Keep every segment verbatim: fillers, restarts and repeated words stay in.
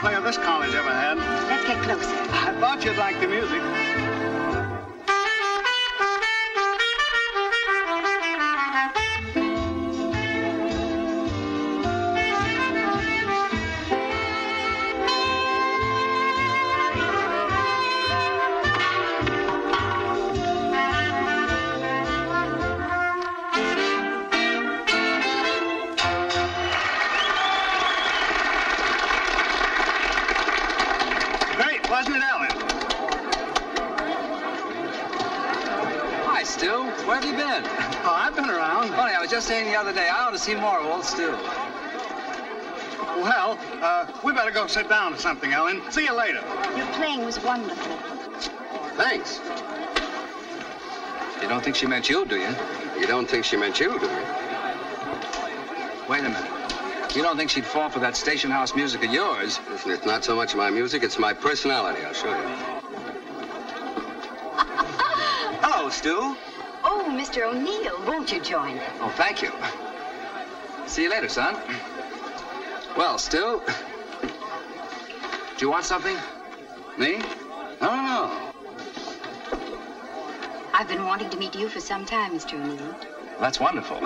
player this college ever had. Let's get closer. I thought you'd like the music. More old still. Well, uh, we better go sit down or something, Ellen. See you later. Your playing was wonderful. Thanks. You don't think she meant you, do you? You don't think she meant you, do you? Wait a minute. You don't think she'd fall for that station house music of yours? Listen, it's not so much my music, it's my personality. I'll show you. Hello, Stu. Oh, Mister O'Neill, won't you join us? Oh, thank you. See you later, son. Well, Stu, do you want something? Me? No, no, no. I've been wanting to meet you for some time, Mister O'Neill. That's wonderful.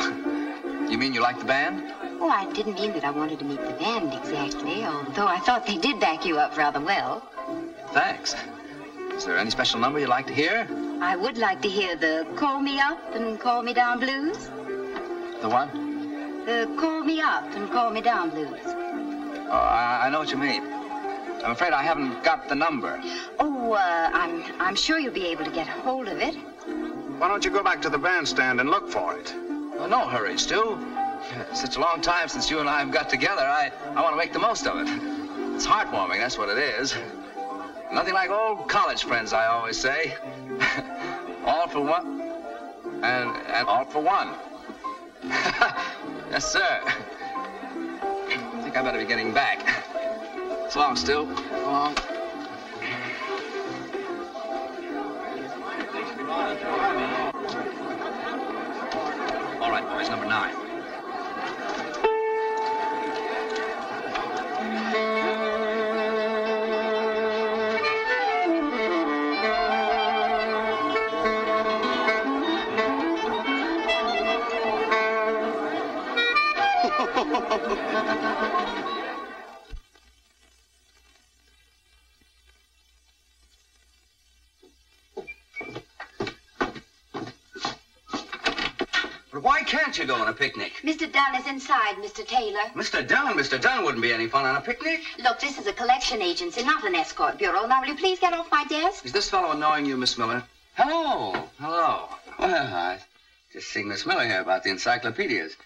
You mean you like the band? Oh, I didn't mean that I wanted to meet the band exactly, although I thought they did back you up rather well. Thanks. Is there any special number you'd like to hear? I would like to hear the Call Me Up and Call Me Down blues. The one? The Call Me Up and Call Me Down blues. Oh, I, I know what you mean. I'm afraid I haven't got the number. Oh, uh, I'm, I'm sure you'll be able to get hold of it. Why don't you go back to the bandstand and look for it? Oh, no hurry, Stu. It's such a long time since you and I have got together. I, I want to make the most of it. It's heartwarming, that's what it is. Nothing like old college friends, I always say. All for one... And, and all for one. Yes, sir. I think I better be getting back. So long, Stu. So long. All right, boys, number nine. You go on a picnic. Mister Dunn is inside, Mister Taylor. Mister Dunn? Mister Dunn wouldn't be any fun on a picnic. Look, this is a collection agency, not an escort bureau. Now, will you please get off my desk? Is this fellow annoying you, Miss Miller? Hello. Hello. Well, I just seeing Miss Miller here about the encyclopedias.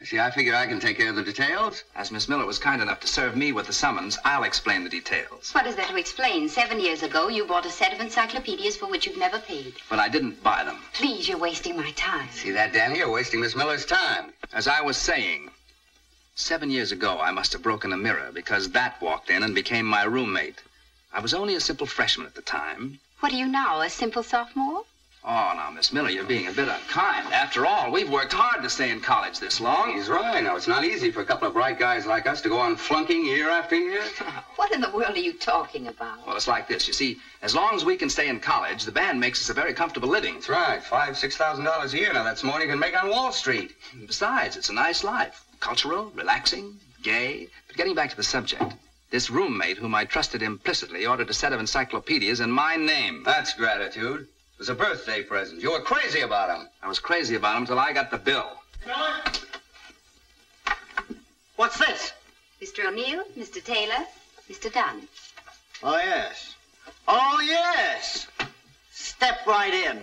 You see, I figure I can take care of the details. As Miss Miller was kind enough to serve me with the summons, I'll explain the details. What is there to explain? Seven years ago, you bought a set of encyclopedias for which you've never paid. But I didn't buy them. Please, you're wasting my time. See that, Danny? You're wasting Miss Miller's time. As I was saying, seven years ago, I must have broken a mirror because that walked in and became my roommate. I was only a simple freshman at the time. What are you now, a simple sophomore? Oh, now, Miss Miller, you're being a bit unkind. After all, we've worked hard to stay in college this long. He's right. Now, it's not easy for a couple of bright guys like us to go on flunking year after year. What in the world are you talking about? Well, it's like this. You see, as long as we can stay in college, the band makes us a very comfortable living. That's right. Five, six thousand dollars a year. Now, that's more you can make on Wall Street. And besides, it's a nice life. Cultural, relaxing, gay. But getting back to the subject... This roommate, whom I trusted implicitly, ordered a set of encyclopedias in my name. That's gratitude. It was a birthday present. You were crazy about him. I was crazy about him till I got the bill. Miller? What's this? Mister O'Neill, Mister Taylor, Mister Dunn. Oh, yes. Oh, yes! Step right in.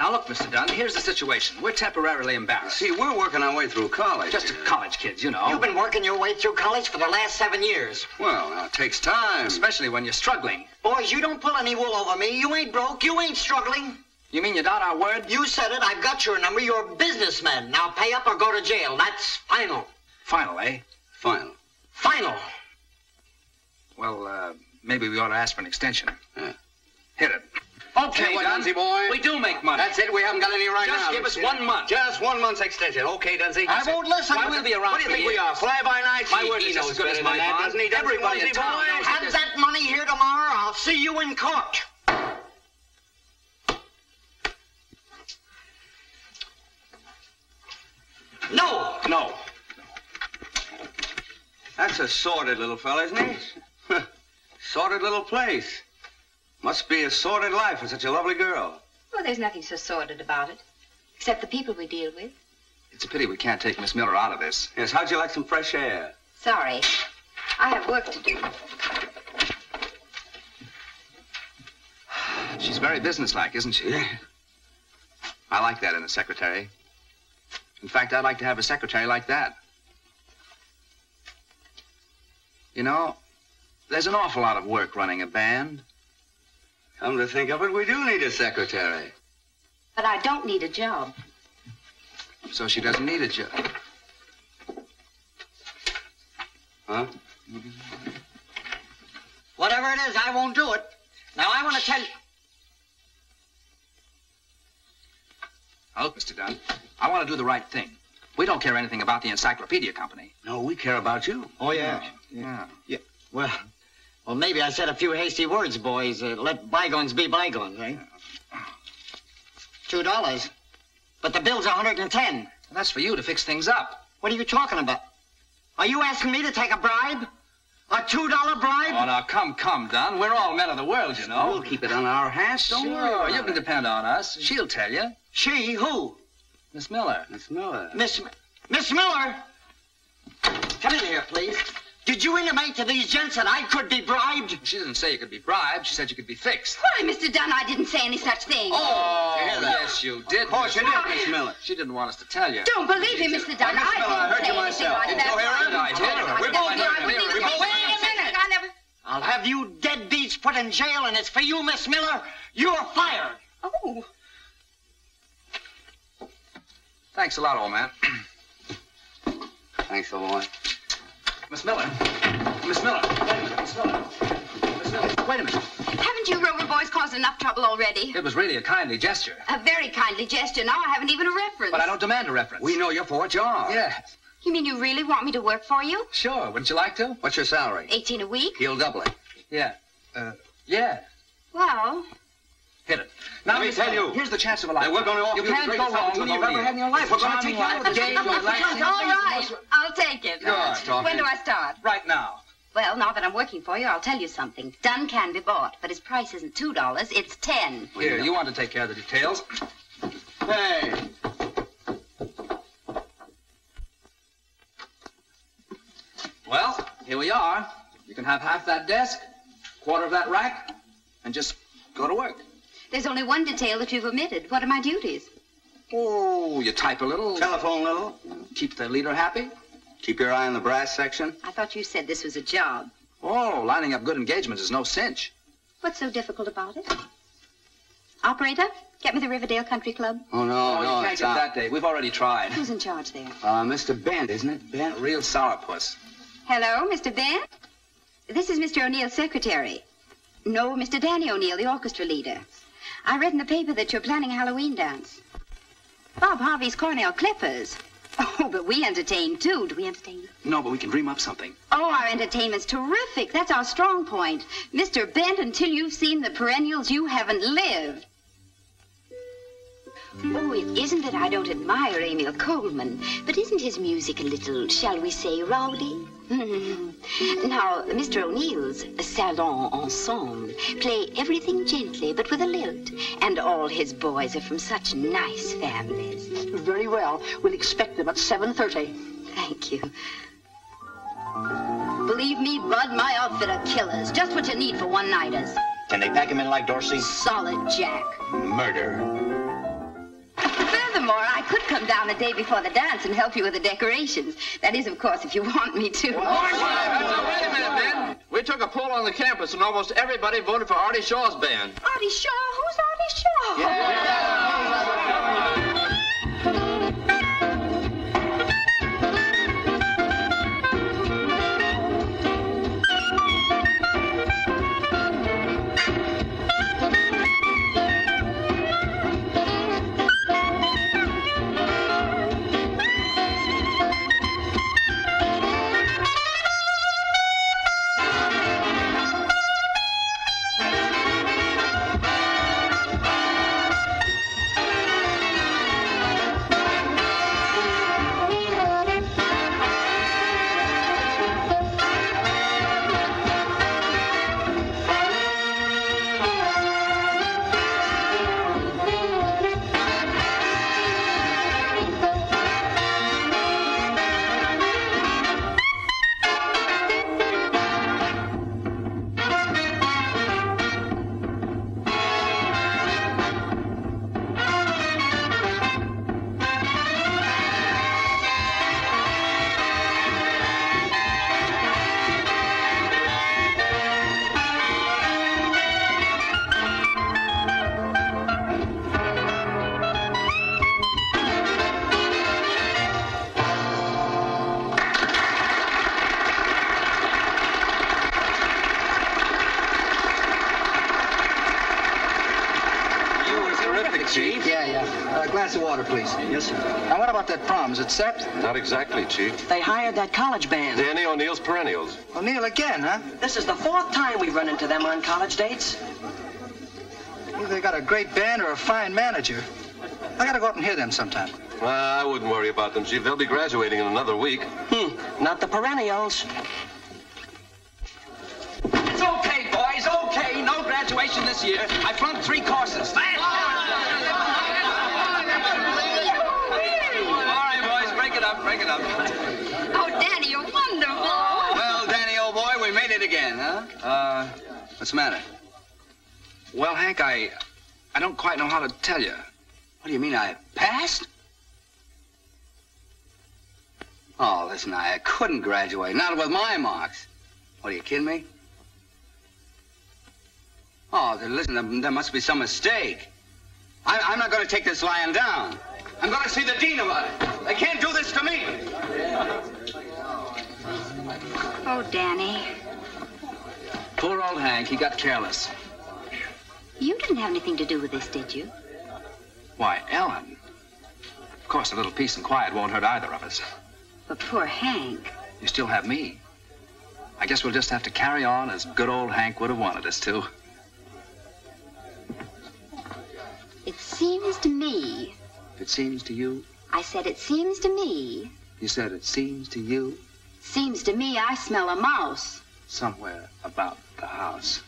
Now, look, Mister Dunn, here's the situation. We're temporarily embarrassed. See, we're working our way through college. Just college kids, you know. You've been working your way through college for the last seven years. Well, now, it takes time. Especially when you're struggling. Boys, you don't pull any wool over me. You ain't broke. You ain't struggling. You mean you doubt our word? You said it. I've got your number. You're a businessman. Now pay up or go to jail. That's final. Final, eh? Final. Final. Well, uh, maybe we ought to ask for an extension. Yeah. Hit it. Okay, what, Dunsey boy? We do make money. That's it. We haven't got any right now. Just give us one month. Just one month's extension. Okay, Dunsey. I won't listen. Why, we'll be around. What do you think we are? Fly by night? My word is just as good as my bond. Doesn't he, Dunsey boy? Have that money here tomorrow. I'll see you in court. No. No. That's a sordid little fella, isn't he? Sordid little place. Must be a sordid life for such a lovely girl. Well, there's nothing so sordid about it, except the people we deal with. It's a pity we can't take Miss Miller out of this. Yes, how'd you like some fresh air? Sorry. I have work to do. She's very businesslike, isn't she? Yeah. I like that in a secretary. In fact, I'd like to have a secretary like that. You know, there's an awful lot of work running a band. Come to think of it, we do need a secretary. But I don't need a job. So she doesn't need a job. Huh? Whatever it is, I won't do it. Now, I want to tell you... Look, Mister Dunn, I want to do the right thing. We don't care anything about the Encyclopedia Company. No, we care about you. Oh, yeah. Yeah. Yeah. Yeah. Well, well, maybe I said a few hasty words, boys. Uh, let bygones be bygones, eh? Yeah. Two dollars. But the bill's a hundred and ten. Well, that's for you to fix things up. What are you talking about? Are you asking me to take a bribe? A two-dollar bribe? Oh, now, come, come, Dunn. We're all men of the world, you know. We'll keep it on our hands. Don't sure. worry. You can depend on us. She'll tell you. She? Who? Miss Miller. Miss Miller. Miss... Miss Miller! Come in here, please. Did you intimate to these gents that I could be bribed? She didn't say you could be bribed. She said you could be fixed. Why, Mister Dunn, I didn't say any such thing. Oh, oh yes, you did. Of course you did, Miss Miller. She didn't want us to tell you. Don't believe him, Mister Dunn. I didn't say anything like that. Did you hear her? I did. We both... Wait a minute. I never... I'll have you deadbeats put in jail, and it's for you, Miss Miller. You're fired. Oh... Thanks a lot, old man. Thanks, old boy. Miss Miller. Miss Miller. Wait a minute, Miss Miller. Miss Miller, wait a minute. Haven't you rover boys caused enough trouble already? It was really a kindly gesture. A very kindly gesture. Now I haven't even a reference. But I don't demand a reference. We know you're for what you are. Yes. You mean you really want me to work for you? Sure. Wouldn't you like to? What's your salary? eighteen a week. He'll double it. Yeah. Uh, yeah. Well... Hit it. Now, let me tell you, here's the chance of a life. We're going to offer you, you can't the go wrong you've ever had in your life. We're going to take you out of the game. All right, I'll take it. Good. When do I start? Right now. Well, now that I'm working for you, I'll tell you something. Dunn can be bought, but his price isn't two dollars; it's ten. Here, you want to take care of the details? Hey. Well, here we are. You can have half that desk, quarter of that rack, and just go to work. There's only one detail that you've omitted. What are my duties? Oh, you type a little. Telephone a little. Keep the leader happy. Keep your eye on the brass section. I thought you said this was a job. Oh, lining up good engagements is no cinch. What's so difficult about it? Operator, get me the Riverdale Country Club. Oh, no, oh, no, you can't get that day. We've already tried. Who's in charge there? Uh, Mister Bent, isn't it? Bent? A real sourpuss. Hello, Mister Bent? This is Mister O'Neill's secretary. No, Mister Danny O'Neill, the orchestra leader. I read in the paper that you're planning a Halloween dance. Bob Harvey's Cornell Clippers. Oh, but we entertain, too. Do we entertain? No, but we can dream up something. Oh, our entertainment's terrific. That's our strong point. Mister Bent, until you've seen the perennials, you haven't lived. Oh, it isn't that I don't admire Emil Coleman, but isn't his music a little, shall we say, rowdy? Now, Mister O'Neill's Salon Ensemble play everything gently, but with a lilt. And all his boys are from such nice families. Very well. We'll expect them at seven thirty. Thank you. Believe me, Bud, my outfit are killers. Just what you need for one-nighters. Can they pack him in like Dorsey? Solid, Jack. Murder. Furthermore, I could come down the day before the dance and help you with the decorations. That is, of course, if you want me to. Well, oh, wait a minute, Ben. We took a poll on the campus, and almost everybody voted for Artie Shaw's band. Artie Shaw? Who's Artie Shaw? Yeah. Yeah. glass of water, please. Yes, sir. Now, what about that prom? Is it set? Not exactly, Chief. They hired that college band. Danny O'Neill's Perennials. O'Neill again, huh? This is the fourth time we run into them on college dates. Either they got a great band or a fine manager. I gotta go up and hear them sometime. Uh, I wouldn't worry about them, Chief. They'll be graduating in another week. Hmm. Not the Perennials. It's okay, boys. Okay. No graduation this year. I've run three courses. Thanks. Break it up. Oh, Danny, you're wonderful. Well, Danny, old boy, we made it again, huh? Uh, what's the matter? Well, Hank, I... I don't quite know how to tell you. What do you mean, I passed? Oh, listen, I couldn't graduate. Not with my marks. What, are you kidding me? Oh, listen, there must be some mistake. I, I'm not going to take this lying down. I'm going to see the dean about it. They can't do this to me. Oh, Danny. Poor old Hank. He got careless. You didn't have anything to do with this, did you? Why, Ellen. Of course, a little peace and quiet won't hurt either of us. But poor Hank. You still have me. I guess we'll just have to carry on as good old Hank would have wanted us to. It seems to me... It seems to you? I said, it seems to me. You said, it seems to you? Seems to me I smell a mouse. Somewhere about the house.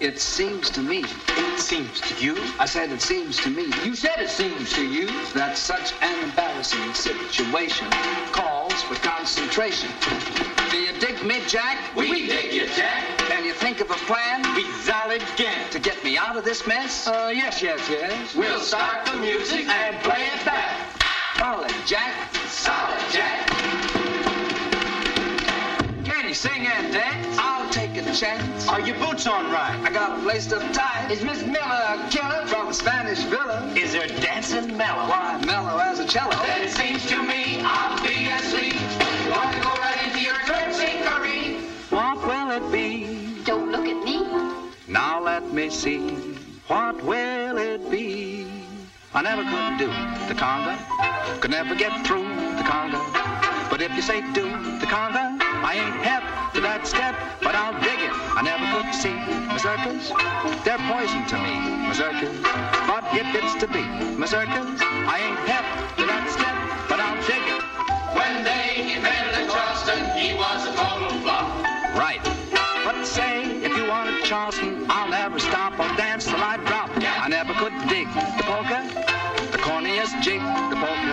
It seems to me. It seems to you? I said, it seems to me. You said, it seems to you. That such an embarrassing situation calls for concentration. Do you dig me, Jack? We, we dig you, Jack. Can you think of a plan? We solid again. To get me out of this mess? Uh, yes, yes, yes. We'll start the music and play it back. Solid, Jack. Solid, Jack. Can you sing and dance? I'll take a chance. Are your boots on right? I got a place up tight. Is Miss Miller a killer from a Spanish villa? Is her dancing mellow? Why, mellow as a cello. Then it seems to me, obviously, you want to go right into your curry. What will it be? Don't look at me. Now let me see. What will it be? I never could do the conga. Could never get through the conga. But if you say do the conga, I ain't hep to that step. But I'll dig it. I never could see mazurkas. They're poison to me, mazurkas. But if it's to be mazurkas, I ain't hep to that step. But I'll dig it. When they invented Charleston, he was a total flop. Right. But say, if you wanted Charleston, I'll never stop. I'll dance till I drop. Yeah. I never could dig the polka, the corniest jig, the polka.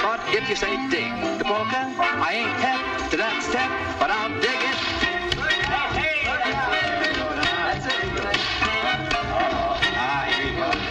But if you say dig the polka, I ain't hep to that step, but I'll dig it. Hey, hey, hey. That's it. Ah, here you go.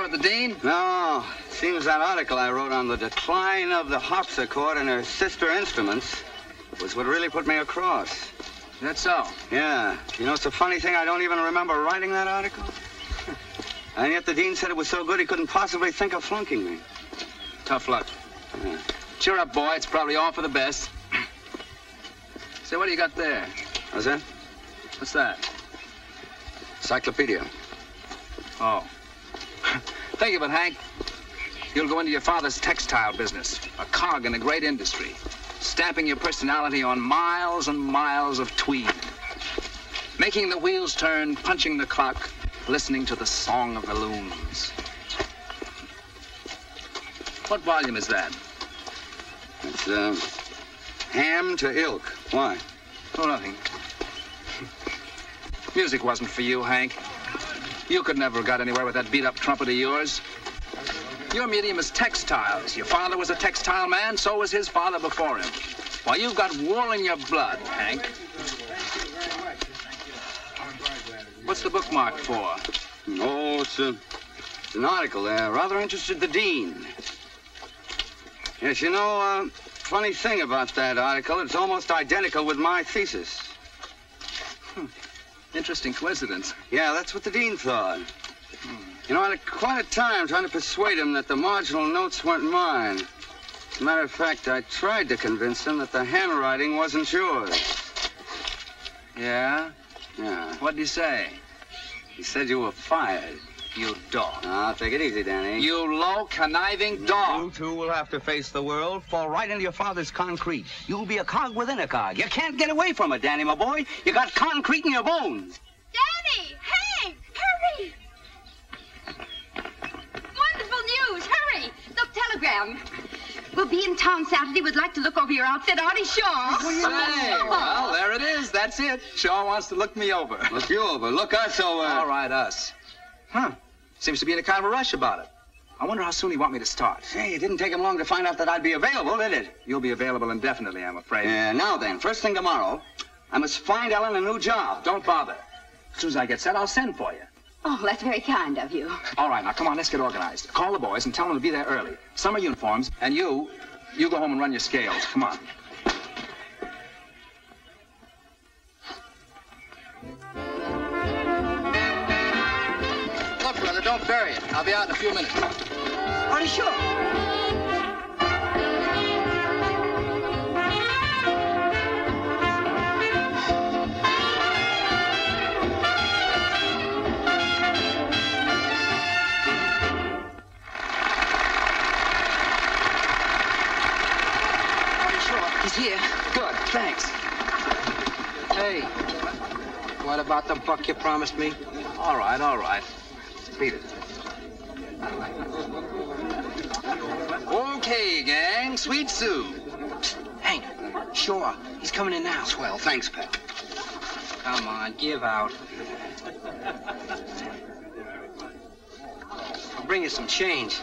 matter with the dean? No. Seems that article I wrote on the decline of the harpsichord and her sister instruments was what really put me across. That's so? Yeah. You know, it's a funny thing. I don't even remember writing that article. And yet the dean said it was so good he couldn't possibly think of flunking me. Tough luck. Yeah. Cheer up, boy. It's probably all for the best. Say, what do you got there? How's that? What's that? Encyclopedia. Oh. Think of it, Hank. You'll go into your father's textile business, a cog in a great industry, stamping your personality on miles and miles of tweed, making the wheels turn, punching the clock, listening to the song of the looms. What volume is that? It's, uh, Ham to Ilk. Why? Oh, nothing. Music wasn't for you, Hank. You could never have got anywhere with that beat-up trumpet of yours. Your medium is textiles. Your father was a textile man, so was his father before him. Well, you've got wool in your blood, Hank. What's the bookmark for? Oh, it's, a, it's an article there. Rather interested the dean. Yes, you know, uh, funny thing about that article, it's almost identical with my thesis. Hmm. Interesting coincidence. Yeah, that's what the dean thought. You know, I had quite a time trying to persuade him that the marginal notes weren't mine. As a matter of fact, I tried to convince him that the handwriting wasn't yours. Yeah? Yeah. What did he say? He said you were fired. You dog. Ah, take it easy, Danny. You low, conniving dog. You two will have to face the world, fall right into your father's concrete. You'll be a cog within a cog. You can't get away from it, Danny, my boy. You got concrete in your bones. Danny! Hank! Hurry! News. Hurry! Look, telegram. We'll be in town Saturday. Would like to look over your outfit, Artie Shaw. Well, hey, well, there it is. That's it. Shaw wants to look me over. Look you over. Look us over. All right, us. Huh. Seems to be in a kind of a rush about it. I wonder how soon he want me to start. Hey, it didn't take him long to find out that I'd be available, did it? You'll be available indefinitely, I'm afraid. Yeah, now then. First thing tomorrow, I must find Ellen a new job. Don't bother. As soon as I get set, I'll send for you. Oh, that's very kind of you. All right, now, come on, let's get organized. Call the boys and tell them to be there early. Summer uniforms, and you, you go home and run your scales. Come on. Look, brother, don't bury it. I'll be out in a few minutes. Are you sure? Here. Good, thanks. Hey, what about the buck you promised me? All right, all right. Beat it. Okay, gang. Sweet Sue. Psst, Hank, sure. He's coming in now. Swell, thanks, Pat. Come on, give out. I'll bring you some change.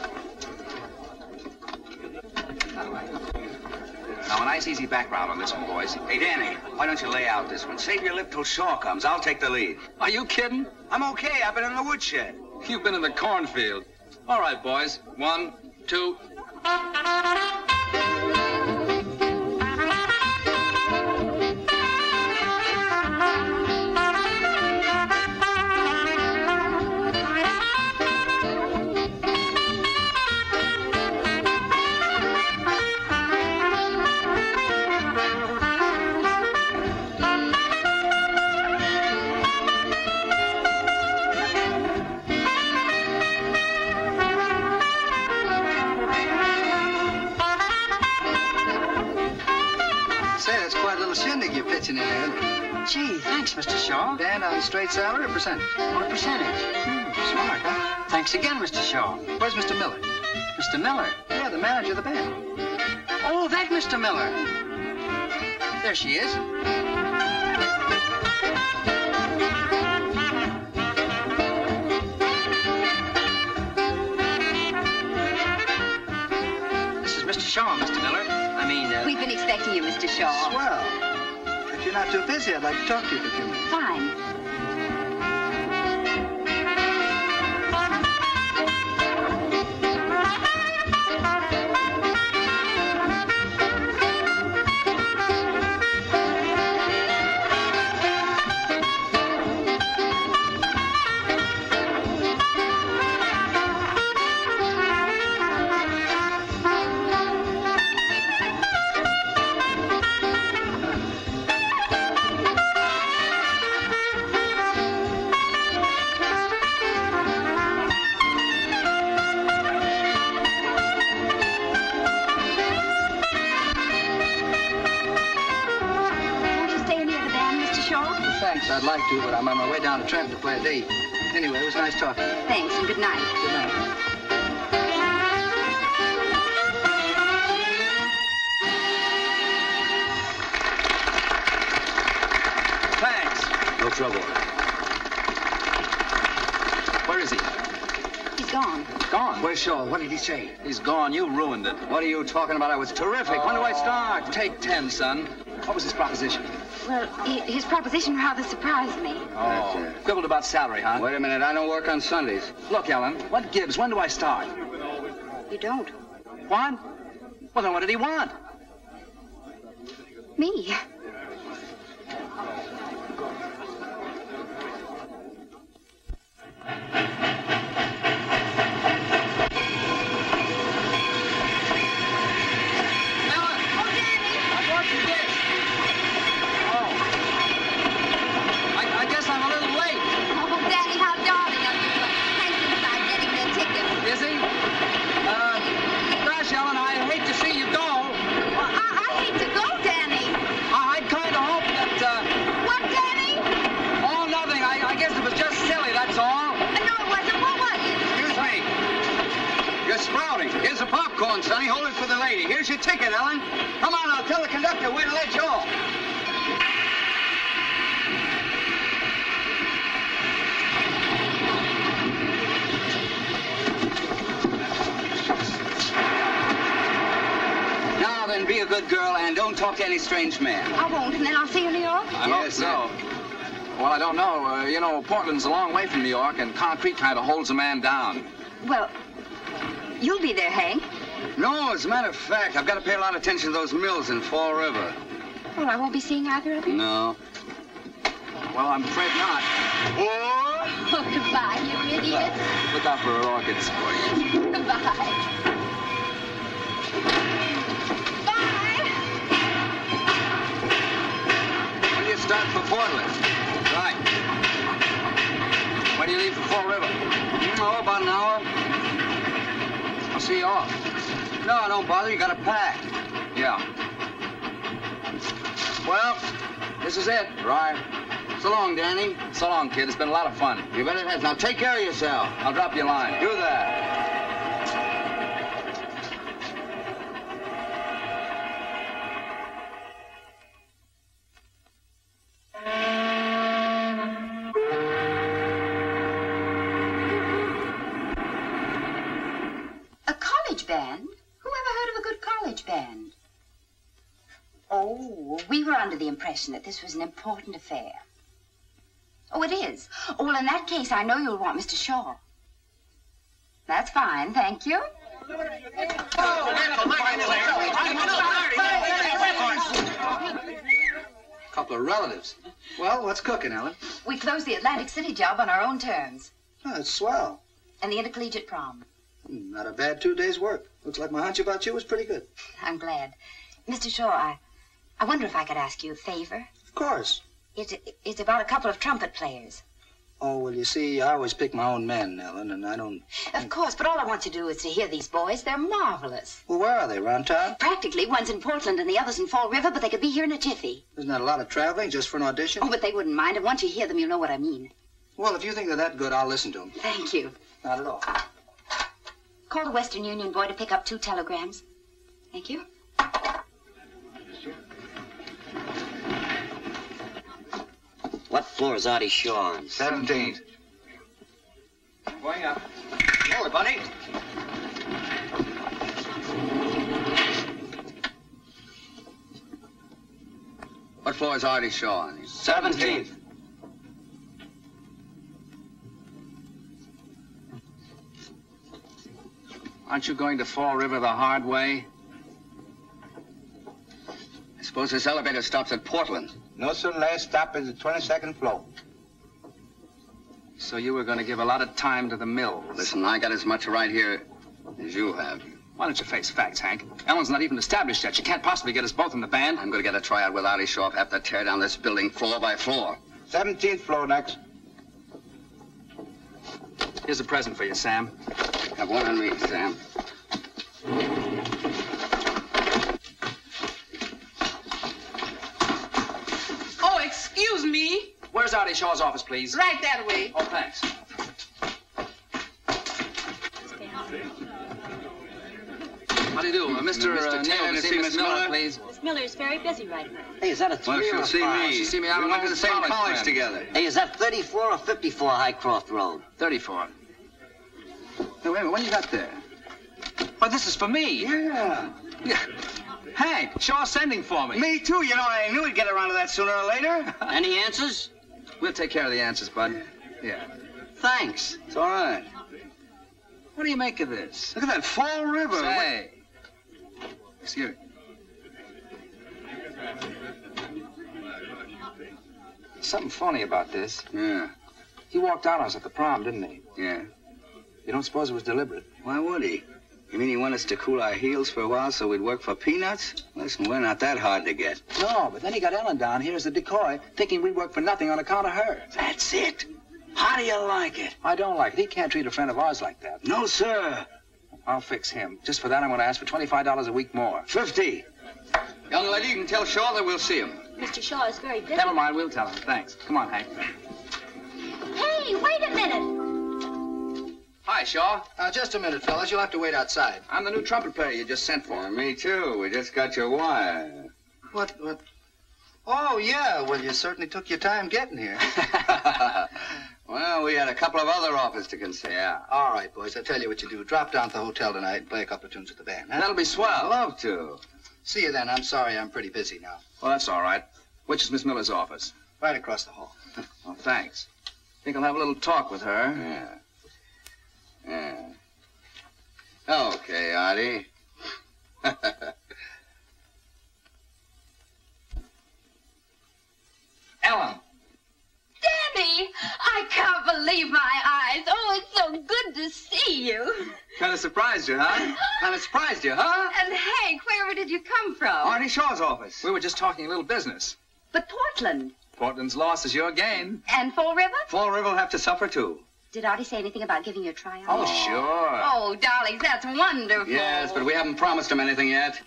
Now, a nice, easy background on this one, boys. Hey, Danny, why don't you lay out this one? Save your lip till Shaw comes. I'll take the lead. Are you kidding? I'm okay. I've been in the woodshed. You've been in the cornfield. All right, boys. One, two... Gee, thanks, Mister Shaw. Dan, on straight salary or percentage? What percentage? Hmm, smart, huh? Thanks again, Mister Shaw. Where's Mister Miller? Mister Miller? Yeah, the manager of the band. Oh, that Mister Miller. There she is. This is Mister Shaw, Mister Miller. I mean, uh... We've been expecting you, Mister Shaw. Swell. If you're not too busy, I'd like to talk to you for a few minutes. Fine. I'd like to, but I'm on my way down to Trenton to play a date. Anyway, it was nice talking. Thanks, and good night. Good night. No trouble. Where is he? He's gone. Gone? Where's Shaw? What did he say? He's gone. You ruined it. What are you talking about? I was terrific. When do I start? Take ten, son. What was his proposition? Well, he, his proposition rather surprised me. Oh. Quibbled about salary, huh? Wait a minute. I don't work on Sundays. Look, Ellen, what gives? When do I start? You don't. What? Well, then what did he want? Me. Sonny, hold it for the lady. Here's your ticket, Ellen. Come on, I'll tell the conductor where to let you off. Now then, be a good girl and don't talk to any strange man. I won't, and then I'll see you in New York? I yes, hope so. Sir. Well, I don't know. Uh, you know, Portland's a long way from New York, and concrete kind of holds a man down. Well, you'll be there, Hank. No, as a matter of fact, I've got to pay a lot of attention to those mills in Fall River. Well, I won't be seeing either of you? No. Well, I'm afraid not. Oh, oh goodbye, you idiot. Goodbye. Look out for her orchids for you. Goodbye. Bye! When do you start for Portland? Right. When do you leave for Fall River? Oh, about an hour. I'll see you off. No, don't bother. You got a pack. Yeah. Well, this is it. Right. So long, Danny. So long, kid. It's been a lot of fun. You bet it has. Now take care of yourself. I'll drop you a line. Do that. A college band? Band. Oh, we were under the impression that this was an important affair. Oh, it is. Oh, well, in that case, I know you'll want Mister Shaw. That's fine, thank you. Couple of relatives. Well, what's cooking, Ellen? We closed the Atlantic City job on our own terms. Oh, that's swell. And the intercollegiate prom. Not a bad two days' work. Looks like my hunch about you was pretty good. I'm glad. Mister Shaw, I, I wonder if I could ask you a favor. Of course. It's, it's about a couple of trumpet players. Oh, well, you see, I always pick my own men, Ellen, and I don't... Of course, but all I want you to do is to hear these boys. They're marvelous. Well, where are they, round town? Practically. One's in Portland and the other's in Fall River, but they could be here in a jiffy. Isn't that a lot of traveling just for an audition? Oh, but they wouldn't mind, and once you hear them, you'll know what I mean. Well, if you think they're that good, I'll listen to them. Thank you. Not at all. Call the Western Union boy to pick up two telegrams. Thank you. What floor is Artie Shaw on? seventeenth. Going up. Hello, buddy. What floor is Artie Shaw on? seventeenth. Aren't you going to Fall River the hard way? I suppose this elevator stops at Portland. No, sir. Last stop is the twenty-second floor. So you were going to give a lot of time to the mill. Listen, I got as much right here as you have. Why don't you face facts, Hank? Ellen's not even established yet. She can't possibly get us both in the band. I'm going to get a tryout with Artie Shaw. I have to tear down this building floor by floor. seventeenth floor next. Here's a present for you, Sam. Have one on me, Sam. Oh, excuse me. Where's our Artie Shaw's office, please. Right that way. Oh, thanks. How do you do? Uh, Mister Mister Uh, Taylor, to see Miss Miller, Miller, please. Miss Miller is very busy right now. Hey, is that a three well, she'll or a see five? Me. She'll see me. I we went to the same college, college together. Hey, is that thirty-four or fifty-four Highcroft Road? thirty-four. Hey, wait a minute. What do you got there? Well, this is for me. Yeah. Yeah. Hank, Shaw's sending for me. Me too. You know, I knew he'd get around to that sooner or later. Any answers? We'll take care of the answers, bud. Yeah. Thanks. It's all right. What do you make of this? Look at that Fall River. Hey. Excuse me. Something funny about this. Yeah. He walked out on us at the prom, didn't he? Yeah. You don't suppose it was deliberate? Why would he? You mean he wanted us to cool our heels for a while so we'd work for peanuts? Listen, we're not that hard to get. No, but then he got Ellen down here as a decoy, thinking we'd work for nothing on account of her. That's it. How do you like it? I don't like it. He can't treat a friend of ours like that. No, sir. I'll fix him. Just for that, I'm going to ask for twenty-five dollars a week more. Fifty. Young lady, you can tell Shaw that we'll see him. Mister Shaw is very busy. Never mind. We'll tell him. Thanks. Come on, Hank. Hey, wait a minute. Hi, Shaw. Uh, just a minute, fellas. You'll have to wait outside. I'm the new trumpet player you just sent for. Yeah, me too. We just got your wire. What? What? Oh, yeah. Well, you certainly took your time getting here. Well, we had a couple of other offers to consider. Yeah. All right, boys, I'll tell you what you do. Drop down to the hotel tonight and play a couple of tunes with the band. Huh? That'll be swell. I'd love to. See you then. I'm sorry I'm pretty busy now. Well, that's all right. Which is Miss Miller's office? Right across the hall. Well, thanks. Think I'll have a little talk with her. Yeah. Yeah. Okay, Artie. Ellen. Danny, I can't believe my eyes. Oh, it's so good to see you. Kind of surprised you, huh? Kind of surprised you, huh? And Hank, wherever did you come from? Artie Shaw's office. We were just talking a little business. But Portland? Portland's loss is your gain. And Fall River? Fall River will have to suffer, too. Did Artie say anything about giving you a tryout? Oh, sure. Oh, darlings, that's wonderful. Yes, but we haven't promised him anything yet.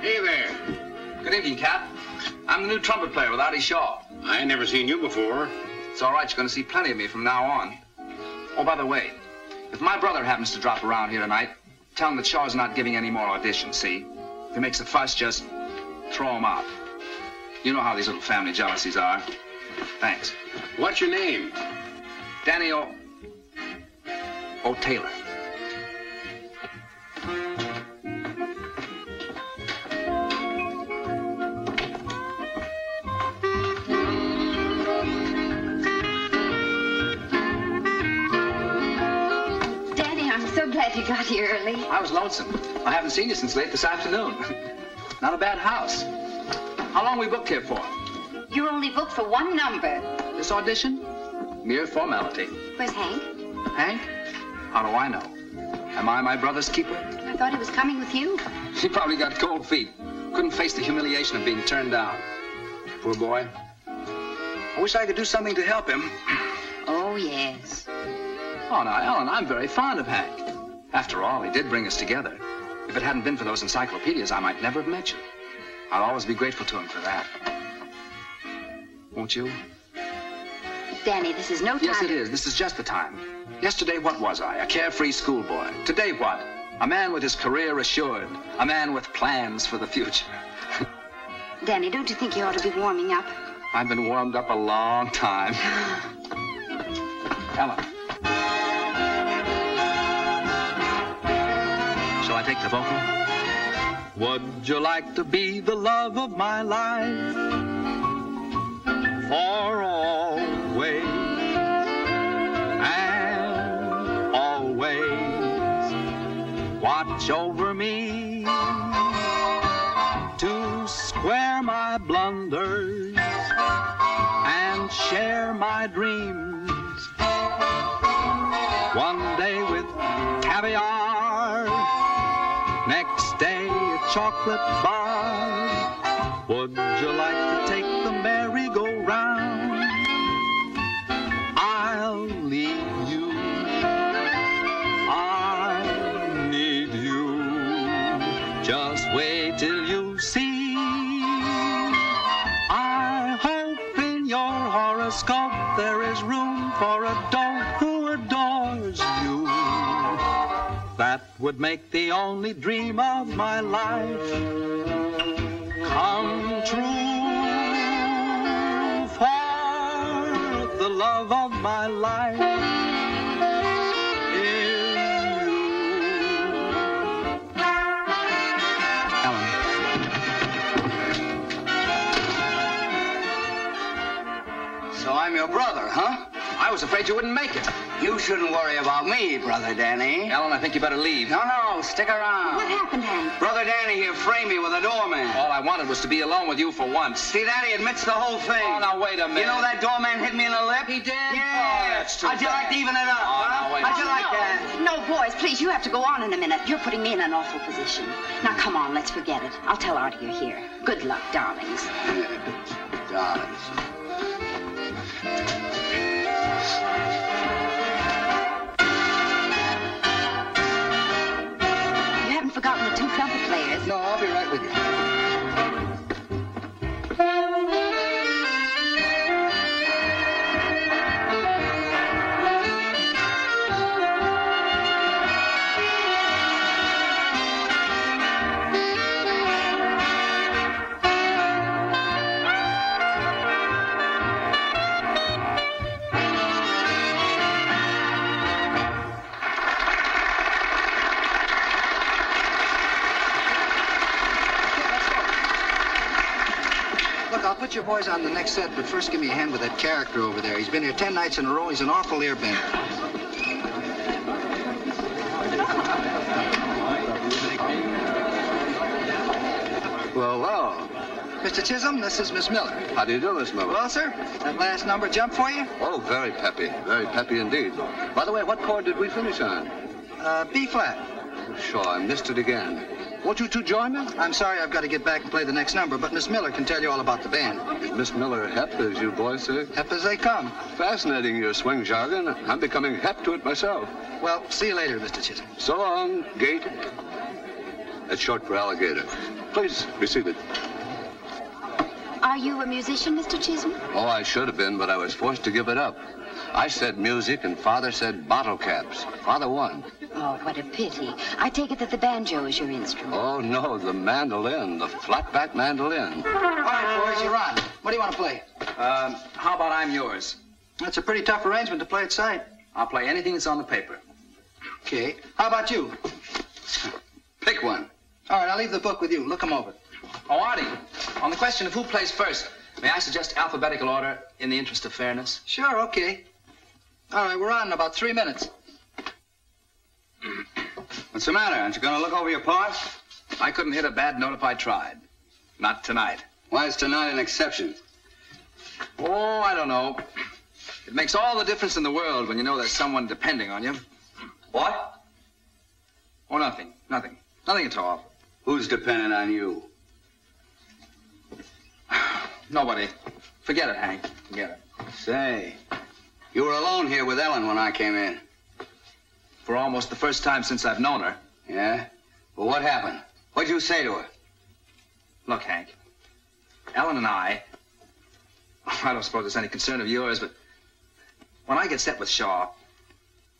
Hey there. Good evening, Cap. I'm the new trumpet player with Artie Shaw. I ain't never seen you before. It's all right. You're going to see plenty of me from now on. Oh, by the way, if my brother happens to drop around here tonight, tell him that Shaw's not giving any more auditions, see? If he makes a fuss, just throw him out. You know how these little family jealousies are. Thanks. What's your name? Danny O... O. Taylor. You got here early. I was lonesome. I haven't seen you since late this afternoon. Not a bad house. How long we booked here for? You're only booked for one number. This audition? Mere formality. Where's Hank? Hank? How do I know? Am I my brother's keeper? I thought he was coming with you. He probably got cold feet. Couldn't face the humiliation of being turned down. Poor boy. I wish I could do something to help him. Oh, yes. Oh, now, Ellen, I'm very fond of Hank. After all, he did bring us together. If it hadn't been for those encyclopedias, I might never have met you. I'll always be grateful to him for that. Won't you? Danny, this is no time. Yes, it is. This is just the time. Yesterday, what was I? A carefree schoolboy. Today, what? A man with his career assured. A man with plans for the future. Danny, don't you think you ought to be warming up? I've been warmed up a long time. Ellen. I take the vocal. Would you like to be the love of my life for always and always watch over me to square my blunders and share my dreams one day with caviar, next day a chocolate bar. Would you like to take the merry-go-round? I'll Just wait till you see. I hope in your horoscope there is room for a dog who adores you. That would make the only dream of my life come true. For the love of my life. I'm your brother, huh? I was afraid you wouldn't make it. You shouldn't worry about me, Brother Danny. Ellen, I think you better leave. No, no, stick around. What happened, Hank? Brother Danny here framed me with a doorman. All I wanted was to be alone with you for once. See that? He admits the whole thing. Oh, now, wait a minute. You know that doorman hit me in the lip? He did? Yeah. Oh, that's true. How'd you like to even it up, oh, huh? No, wait. How'd you oh, like no. that? No, boys, please, you have to go on in a minute. You're putting me in an awful position. Now, come on, let's forget it. I'll tell Artie you're here. Good luck, darlings. Darlings. You haven't forgotten the two trumpet players. No, I'll be right with you. Put your boys on the next set, but first give me a hand with that character over there. He's been here ten nights in a row. He's an awful earbender. Well, hello. Mister Chisholm, this is Miss Miller. How do you do, Miss Miller? Well, sir, that last number jump for you? Oh, very peppy. Very peppy indeed. By the way, what chord did we finish on? Uh, B-flat. Sure, I missed it again. Won't you two join me? I'm sorry, I've got to get back and play the next number, but Miss Miller can tell you all about the band. Is Miss Miller hep as you boys say? Hep as they come. Fascinating, your swing jargon. I'm becoming hep to it myself. Well, see you later, Mister Chisholm. So long, gate. That's short for alligator. Please be seated. Are you a musician, Mister Chisholm? Oh, I should have been, but I was forced to give it up. I said music, and Father said bottle caps. Father won. Oh, what a pity. I take it that the banjo is your instrument. Oh, no, the mandolin, the flat-back mandolin. All right, boys, you're on. What do you want to play? Um, how about I'm Yours? That's a pretty tough arrangement to play at sight. I'll play anything that's on the paper. Okay. How about you? Pick one. All right, I'll leave the book with you. Look them over. Oh, Artie, on the question of who plays first, may I suggest alphabetical order in the interest of fairness? Sure, okay. All right, we're on in about three minutes. What's the matter? Aren't you going to look over your part? I couldn't hit a bad note if I tried. Not tonight. Why is tonight an exception? Oh, I don't know. It makes all the difference in the world when you know there's someone depending on you. What? Oh, nothing. Nothing. Nothing at all. Who's dependent on you? Nobody. Forget it, Hank. Forget it. Say, you were alone here with Ellen when I came in. For almost the first time since I've known her. Yeah? Well, what happened? What'd you say to her? Look, Hank, Ellen and I, I don't suppose it's any concern of yours, but when I get set with Shaw,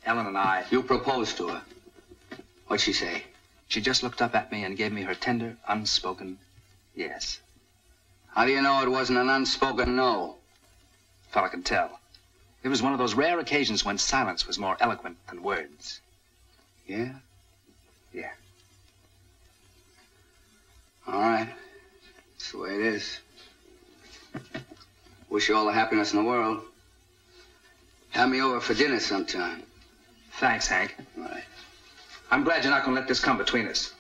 Ellen and I... You proposed to her. What'd she say? She just looked up at me and gave me her tender, unspoken yes. How do you know it wasn't an unspoken no? Fella can tell. It was one of those rare occasions when silence was more eloquent than words. Yeah? Yeah. All right. That's the way it is. Wish you all the happiness in the world. Have me over for dinner sometime. Thanks, Hank. All right. I'm glad you're not going to let this come between us.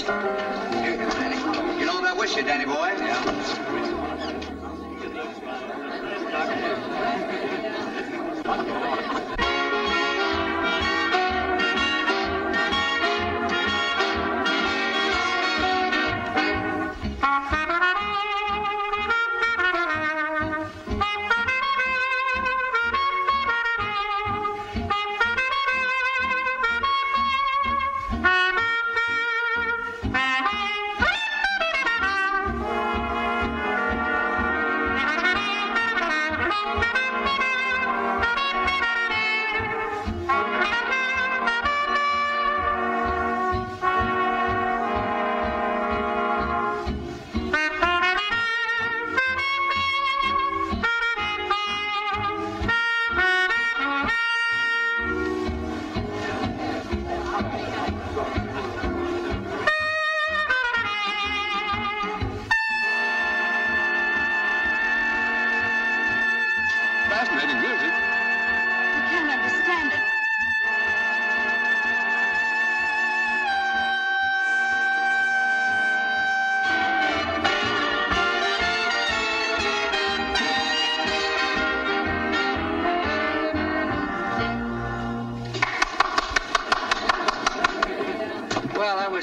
Here you go, Danny. You know what I wish you, Danny boy? Yeah.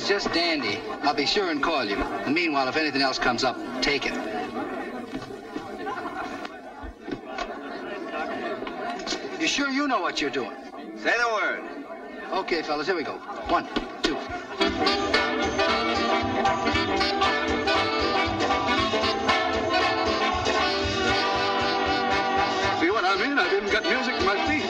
Just dandy. I'll be sure and call you. And meanwhile, if anything else comes up, take it. You sure you know what you're doing? Say the word. Okay, fellas, here we go. One, two. See what I mean? I didn't get music in my feet.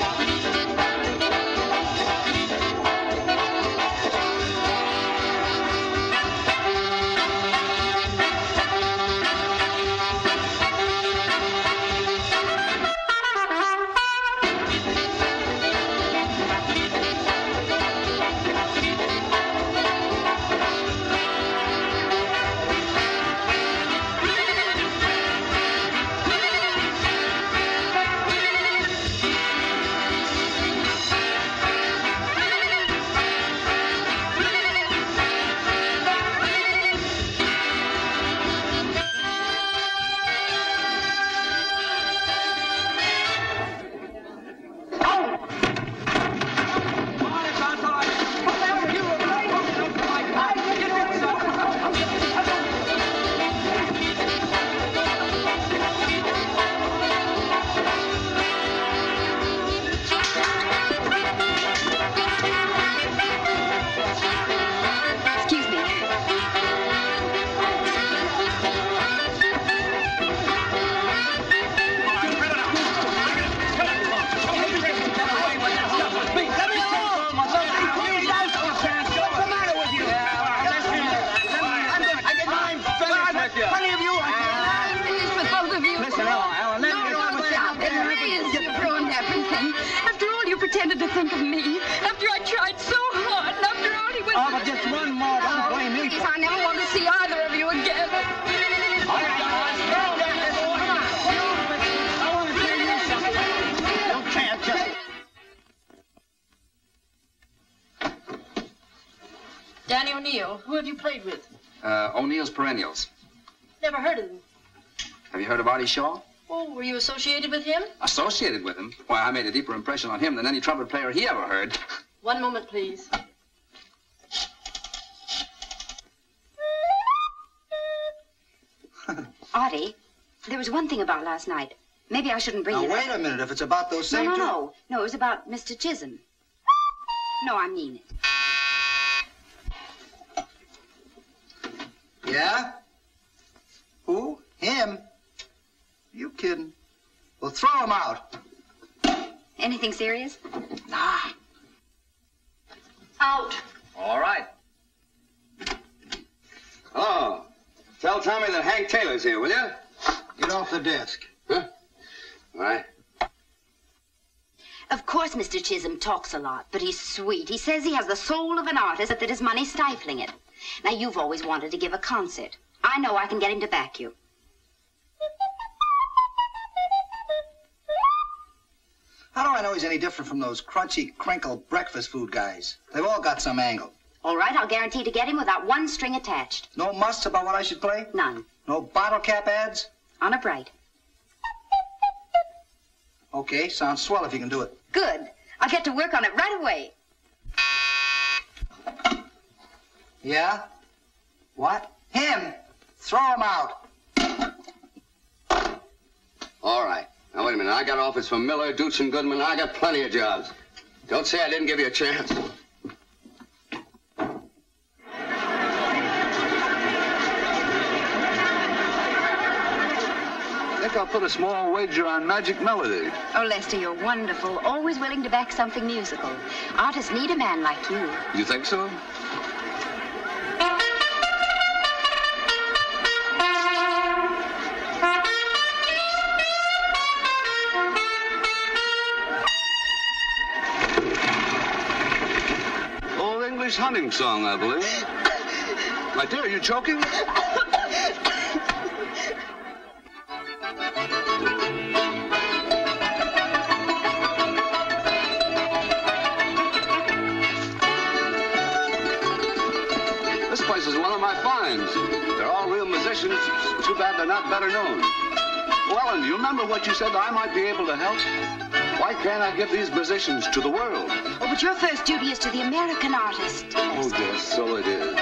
Danny O'Neill, who have you played with? Uh, O'Neill's Perennials. Never heard of them. Have you heard of Artie Shaw? Oh, were you associated with him? Associated with him? Why, I made a deeper impression on him than any trumpet player he ever heard. One moment, please. Artie, there was one thing about last night. Maybe I shouldn't bring now, it up. Now, wait a minute. If it's about those same no, no, two... No, no, no. It was about Mister Chisholm. No, I mean it. Yeah? Who? Him? You kidding? Well, throw him out. Anything serious? Nah. Out. All right. Hello. Tell Tommy that Hank Taylor's here, will you? Get off the desk. Huh? All right. Of course Mister Chisholm talks a lot, but he's sweet. He says he has the soul of an artist, but that his money's stifling it. Now, you've always wanted to give a concert. I know I can get him to back you. How do I know he's any different from those crunchy, crinkled breakfast food guys? They've all got some angle. All right, I'll guarantee to get him without one string attached. No muss about what I should play? None. No bottle cap ads? Honor bright. Okay, sounds swell if you can do it. Good. I'll get to work on it right away. Yeah? What? Him! Throw him out! All right. Now, wait a minute. I got offers from Miller, Dutz, and Goodman. I got plenty of jobs. Don't say I didn't give you a chance. I think I'll put a small wager on Magic Melody. Oh, Lester, you're wonderful. Always willing to back something musical. Artists need a man like you. You think so? Old English hunting song, I believe. My dear, are you choking? Too bad they're not better known. Well, and you remember what you said I might be able to help? Why can't I give these musicians to the world? Oh, but your first duty is to the American artist. Oh, yes, so it is.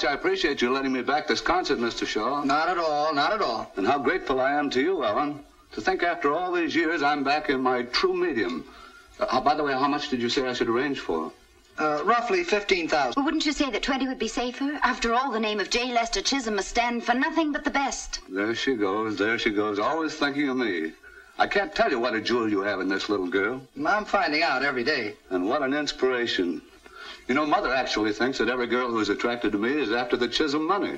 I appreciate you letting me back this concert, Mister Shaw. Not at all, not at all. And how grateful I am to you, Ellen. To think after all these years, I'm back in my true medium. Uh, by the way, how much did you say I should arrange for? Uh, roughly fifteen thousand dollars. Well, wouldn't you say that twenty would be safer? After all, the name of J. Lester Chisholm must stand for nothing but the best. There she goes, there she goes, always thinking of me. I can't tell you what a jewel you have in this little girl. I'm finding out every day. And what an inspiration. You know, Mother actually thinks that every girl who is attracted to me is after the Chisholm money.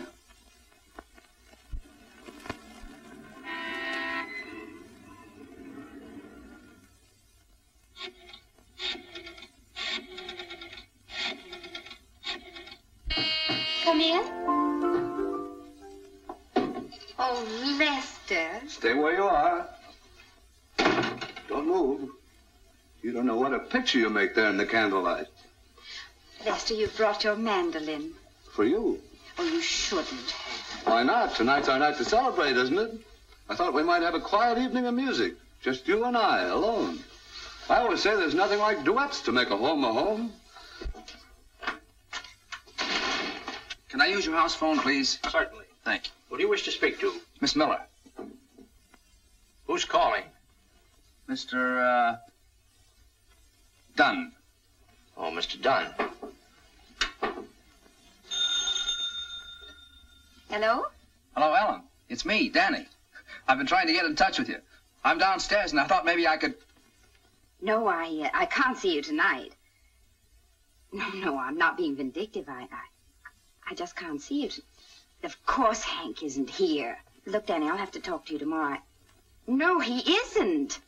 Come here. Oh, Lester. Stay where you are. Don't move. You don't know what a picture you make there in the candlelight. Lester, you've brought your mandolin. For you. Oh, you shouldn't. Why not? Tonight's our night to celebrate, isn't it? I thought we might have a quiet evening of music. Just you and I, alone. I always say there's nothing like duets to make a home a home. Can I use your house phone, please? Certainly. Thank you. What do you wish to speak to? Miss Miller. Who's calling? Mister, uh, Dunn. Oh, Mister Dunn. Hello? Hello, Ellen. It's me, Danny. I've been trying to get in touch with you. I'm downstairs, and I thought maybe I could... No, I, uh, I can't see you tonight. No, no, I'm not being vindictive. I, I, I just can't see you. Of course Hank isn't here. Look, Danny, I'll have to talk to you tomorrow. I... No, he isn't.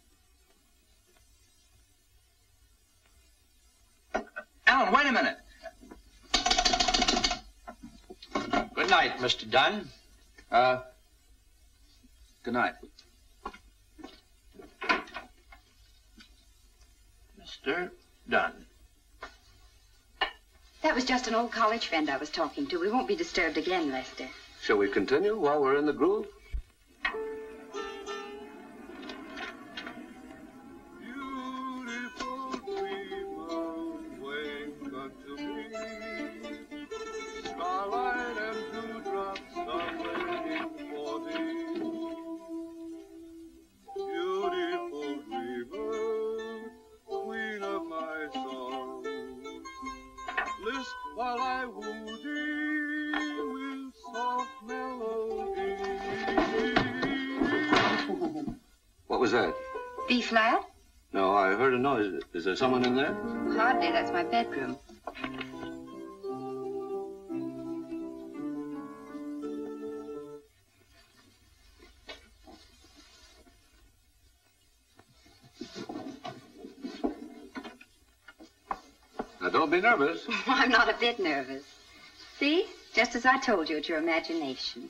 Ellen, wait a minute. Good night, Mister Dunn. Uh, good night. Mister Dunn. That was just an old college friend I was talking to. We won't be disturbed again, Lester. Shall we continue while we're in the groove? Flat? No, I heard a noise. Is there someone in there? Hardly. That's my bedroom. Now, don't be nervous. I'm not a bit nervous. See? Just as I told you, it's your imagination.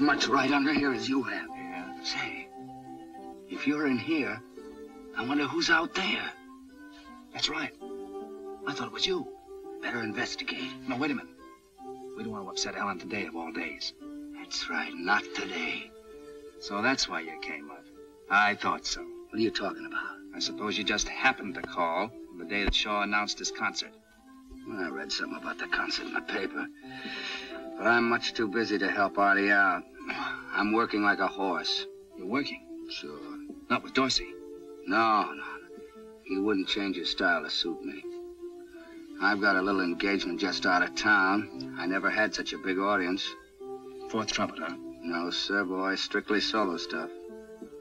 Much right under here as you have. Yeah. Say, if you're in here, I wonder who's out there. That's right. I thought it was you. Better investigate. No, wait a minute. We don't want to upset Ellen today of all days. That's right, not today. So that's why you came up. I thought so. What are you talking about? I suppose you just happened to call on the day that Shaw announced his concert. Well, I read something about the concert in the paper. But I'm much too busy to help Artie out. I'm working like a horse. You're working? Sure. Not with Dorsey? No, no. He wouldn't change his style to suit me. I've got a little engagement just out of town. I never had such a big audience. Fourth trumpet, huh? No, sir, boy. Strictly solo stuff.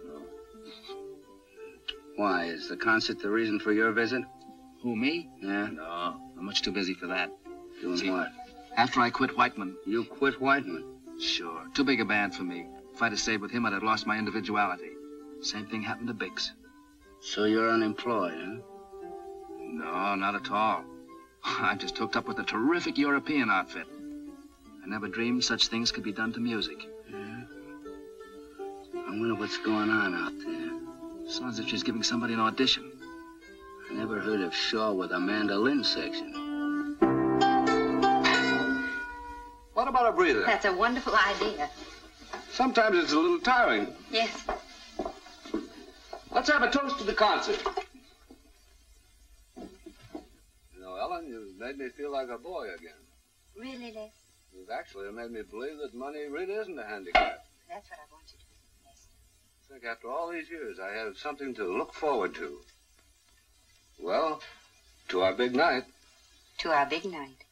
No. Why, is the concert the reason for your visit? Who, me? Yeah. No, I'm much too busy for that. Doing See, what? After I quit Whiteman. You quit Whiteman? Sure. Too big a band for me. If I'd have stayed with him, I'd have lost my individuality. Same thing happened to Bix. So you're unemployed, huh? No, not at all. I've just hooked up with a terrific European outfit. I never dreamed such things could be done to music. Yeah. I wonder what's going on out there. Sounds as if she's giving somebody an audition. I never heard of Shaw with a mandolin section. What about a breather? That's a wonderful idea. Sometimes it's a little tiring. Yes. Let's have a toast to the concert. You know, Ellen, you've made me feel like a boy again. Really, Les? You've actually made me believe that money really isn't a handicap. That's what I want you to do, Les. I think after all these years, I have something to look forward to. Well, To our big night. To our big night.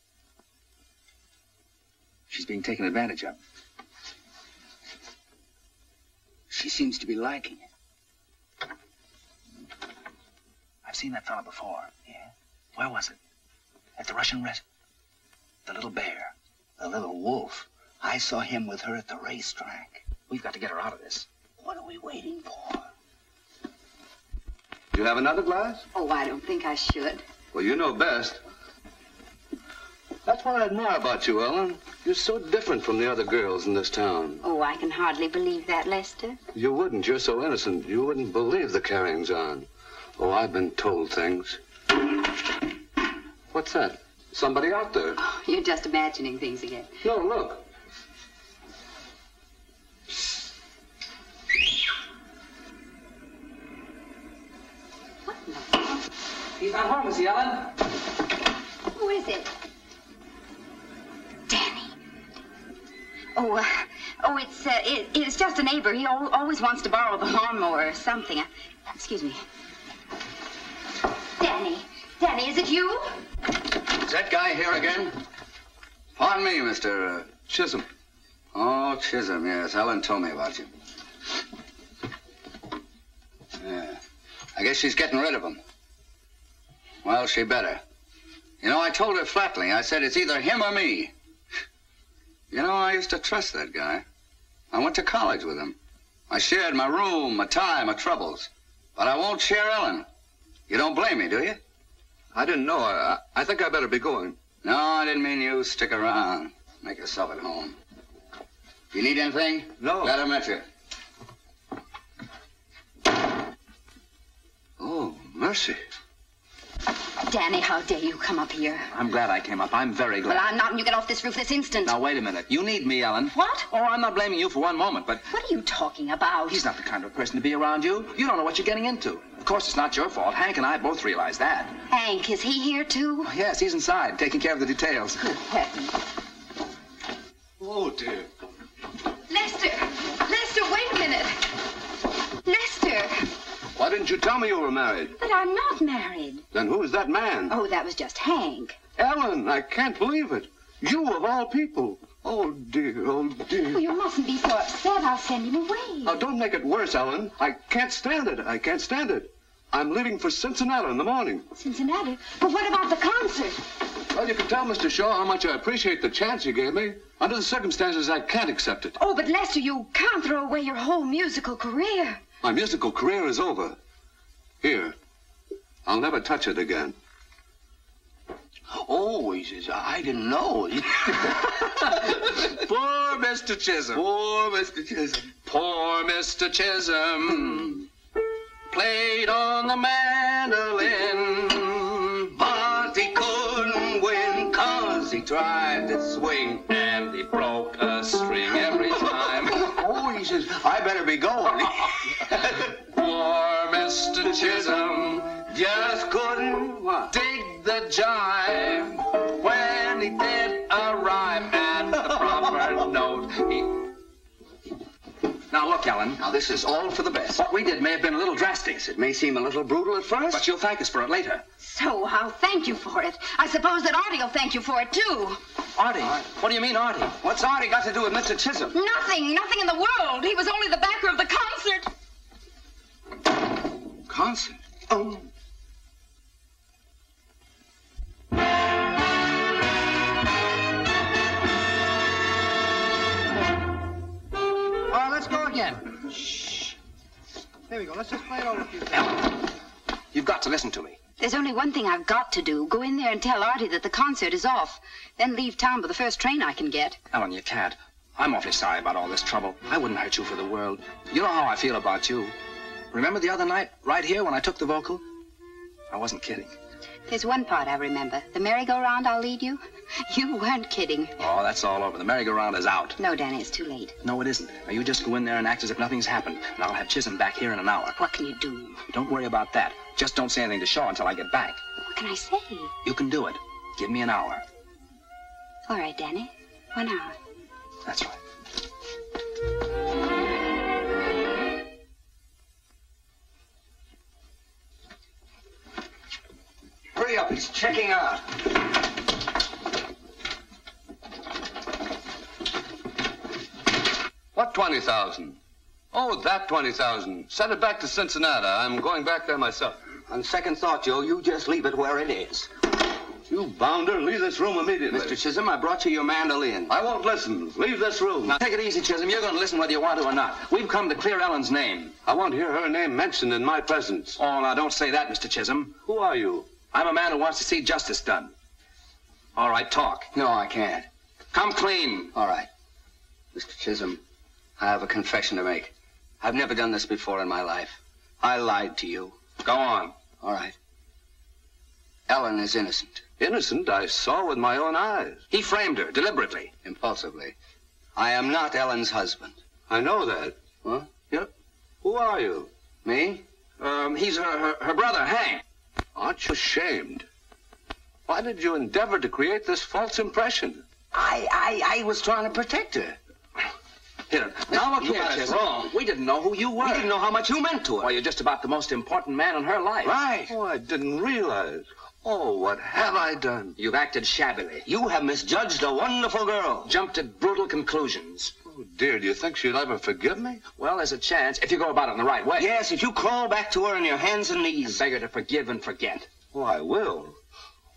She's being taken advantage of. She seems to be liking it. I've seen that fella before. Yeah? Where was it? At the Russian rest? The little bear. The little wolf. I saw him with her at the racetrack. We've got to get her out of this. What are we waiting for? You have another glass? Oh, I don't think I should. Well, you know best. That's what I admire about you, Ellen. You're so different from the other girls in this town. Oh, I can hardly believe that, Lester. You wouldn't. You're so innocent. You wouldn't believe the carryings on. Oh, I've been told things. What's that? Somebody out there. Oh, you're just imagining things again. No, look. He's not home, is he, Ellen? Who is it? Danny. Oh, uh, oh, it's uh, it, it's just a neighbor. He al always wants to borrow the lawnmower or something. I, excuse me. Danny, Danny, is it you? Is that guy here again? Pardon me, Mister Uh, Chisholm. Oh, Chisholm, yes. Ellen told me about you. Yeah. I guess she's getting rid of him. Well, she better. You know, I told her flatly. I said, it's either him or me. You know, I used to trust that guy. I went to college with him. I shared my room, my time, my troubles. But I won't share Ellen. You don't blame me, do you? I didn't know. I, I think I better be going. No, I didn't mean you. Stick around. Make yourself at home. If you need anything, no. Let him at you. Oh, mercy. Danny, how dare you come up here? I'm glad I came up. I'm very glad. Well, I'm not, and you get off this roof this instant. Now, wait a minute. You need me, Ellen. What? Oh, I'm not blaming you for one moment, but... What are you talking about? He's not the kind of person to be around you. You don't know what you're getting into. Of course, it's not your fault. Hank and I both realize that. Hank, is he here, too? Oh, yes, he's inside, taking care of the details. Good heavens. Oh, dear. Lester! Lester, wait a minute. Lester! Why didn't you tell me you were married? But I'm not married. Then who's that man? Oh, that was just Hank. Ellen, I can't believe it. You of all people. Oh, dear, oh, dear. Well, you mustn't be so upset. I'll send him away. Now, don't make it worse, Ellen. I can't stand it. I can't stand it. I'm leaving for Cincinnati in the morning. Cincinnati? But what about the concert? Well, you can tell Mister Shaw how much I appreciate the chance you gave me. Under the circumstances, I can't accept it. Oh, but Lester, you can't throw away your whole musical career. My musical career is over. Here, I'll never touch it again. Oh, he says, I didn't know. Poor Mister Chisholm. Poor Mister Chisholm. Poor Mister Chisholm played on the mandolin, but he couldn't win, 'cause he tried to swing and he broke a string every time. Oh, he says, I better be going. Poor Mister Chisholm just couldn't what? dig the jive when he did a rhyme and the proper note. He... Now, look, Ellen. Now, this is all for the best. What we did may have been a little drastic. It may seem a little brutal at first. But you'll thank us for it later. So I'll thank you for it. I suppose that Artie will thank you for it, too. Artie? Artie? What do you mean, Artie? What's Artie got to do with Mister Chisholm? Nothing. Nothing in the world. He was only the backer of the concert. Concert? Oh. All right, let's go again. Shh. There we go. Let's just play it over a few times. Ellen, you've got to listen to me. There's only one thing I've got to do. Go in there and tell Artie that the concert is off. Then leave town by the first train I can get. Ellen, you can't. I'm awfully sorry about all this trouble. I wouldn't hurt you for the world. You know how I feel about you. Remember the other night, right here, when I took the vocal? I wasn't kidding. There's one part I remember. The merry-go-round I'll lead you. You weren't kidding. Oh, that's all over. The merry-go-round is out. No, Danny, it's too late. No, it isn't. Now, you just go in there and act as if nothing's happened, and I'll have Chisholm back here in an hour. What can you do? Don't worry about that. Just don't say anything to Shaw until I get back. What can I say? You can do it. Give me an hour. All right, Danny. One hour. That's right. up. It's checking out. What twenty thousand? Oh, that twenty thousand. Send it back to Cincinnati. I'm going back there myself. On second thought, Joe, you just leave it where it is. You bounder, leave this room immediately. Mister Chisholm, I brought you your mandolin. I won't listen. Leave this room. Now, take it easy, Chisholm. You're going to listen whether you want to or not. We've come to clear Ellen's name. I won't hear her name mentioned in my presence. Oh, now, don't say that, Mister Chisholm. Who are you? I'm a man who wants to see justice done. All right, talk. No, I can't. Come clean. All right. Mister Chisholm, I have a confession to make. I've never done this before in my life. I lied to you. Go on. All right. Ellen is innocent. Innocent? I saw with my own eyes. He framed her, deliberately. Impulsively. I am not Ellen's husband. I know that. What? Yep. Who are you? Me? Um, he's her, her, her brother, Hank. Aren't you ashamed? Why did you endeavor to create this false impression? I, I, I was trying to protect her. Here, now look here, that's wrong. We didn't know who you were. We didn't know how much you meant to her. Well, you're just about the most important man in her life. Right. Oh, I didn't realize. Oh, what have I done? You've acted shabbily. You have misjudged a wonderful girl. Jumped at brutal conclusions. Oh, dear, do you think she'll ever forgive me? Well, there's a chance, if you go about it in the right way. Yes, if you crawl back to her on your hands and knees. And beg her to forgive and forget. Oh, I will.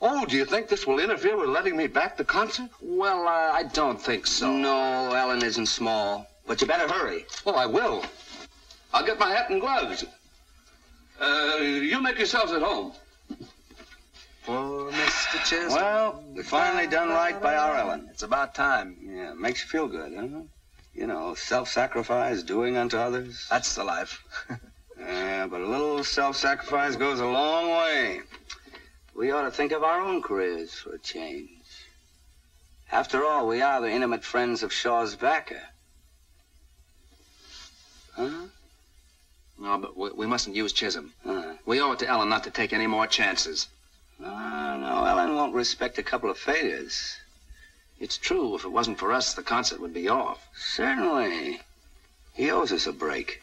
Oh, do you think this will interfere with letting me back to concert? Well, uh, I don't think so. No, Ellen isn't small. But you better hurry. Oh, I will. I'll get my hat and gloves. Uh, you make yourselves at home. Poor Mister Chisholm. Well, we've finally done right by our Ellen. It's about time. Yeah, makes you feel good, huh? You know, self-sacrifice, doing unto others. That's the life. Yeah, but a little self-sacrifice goes a long way. We ought to think of our own careers for a change. After all, we are the intimate friends of Shaw's backer. Huh? No, but we, we mustn't use Chisholm. Uh-huh. We owe it to Ellen not to take any more chances. No, no, Ellen won't respect a couple of failures. It's true, if it wasn't for us, the concert would be off. Certainly. He owes us a break.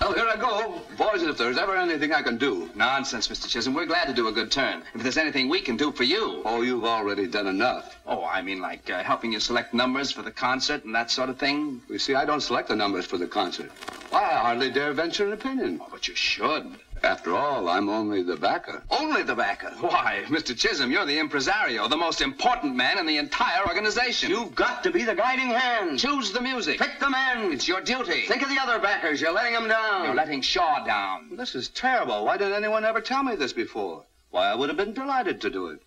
Well, here I go. Boys, if there's ever anything I can do. Nonsense, Mister Chisholm. We're glad to do a good turn. If there's anything we can do for you. Oh, you've already done enough. Oh, I mean like uh, helping you select numbers for the concert and that sort of thing. You see, I don't select the numbers for the concert. Why, I hardly dare venture an opinion. Oh, but you should. After all, I'm only the backer. Only the backer? Why, Mister Chisholm, you're the impresario, the most important man in the entire organization. You've got to be the guiding hand. Choose the music. Pick the men. It's your duty. Think of the other backers. You're letting them down. You're letting Shaw down. Well, this is terrible. Why didn't anyone ever tell me this before? Why, I would have been delighted to do it.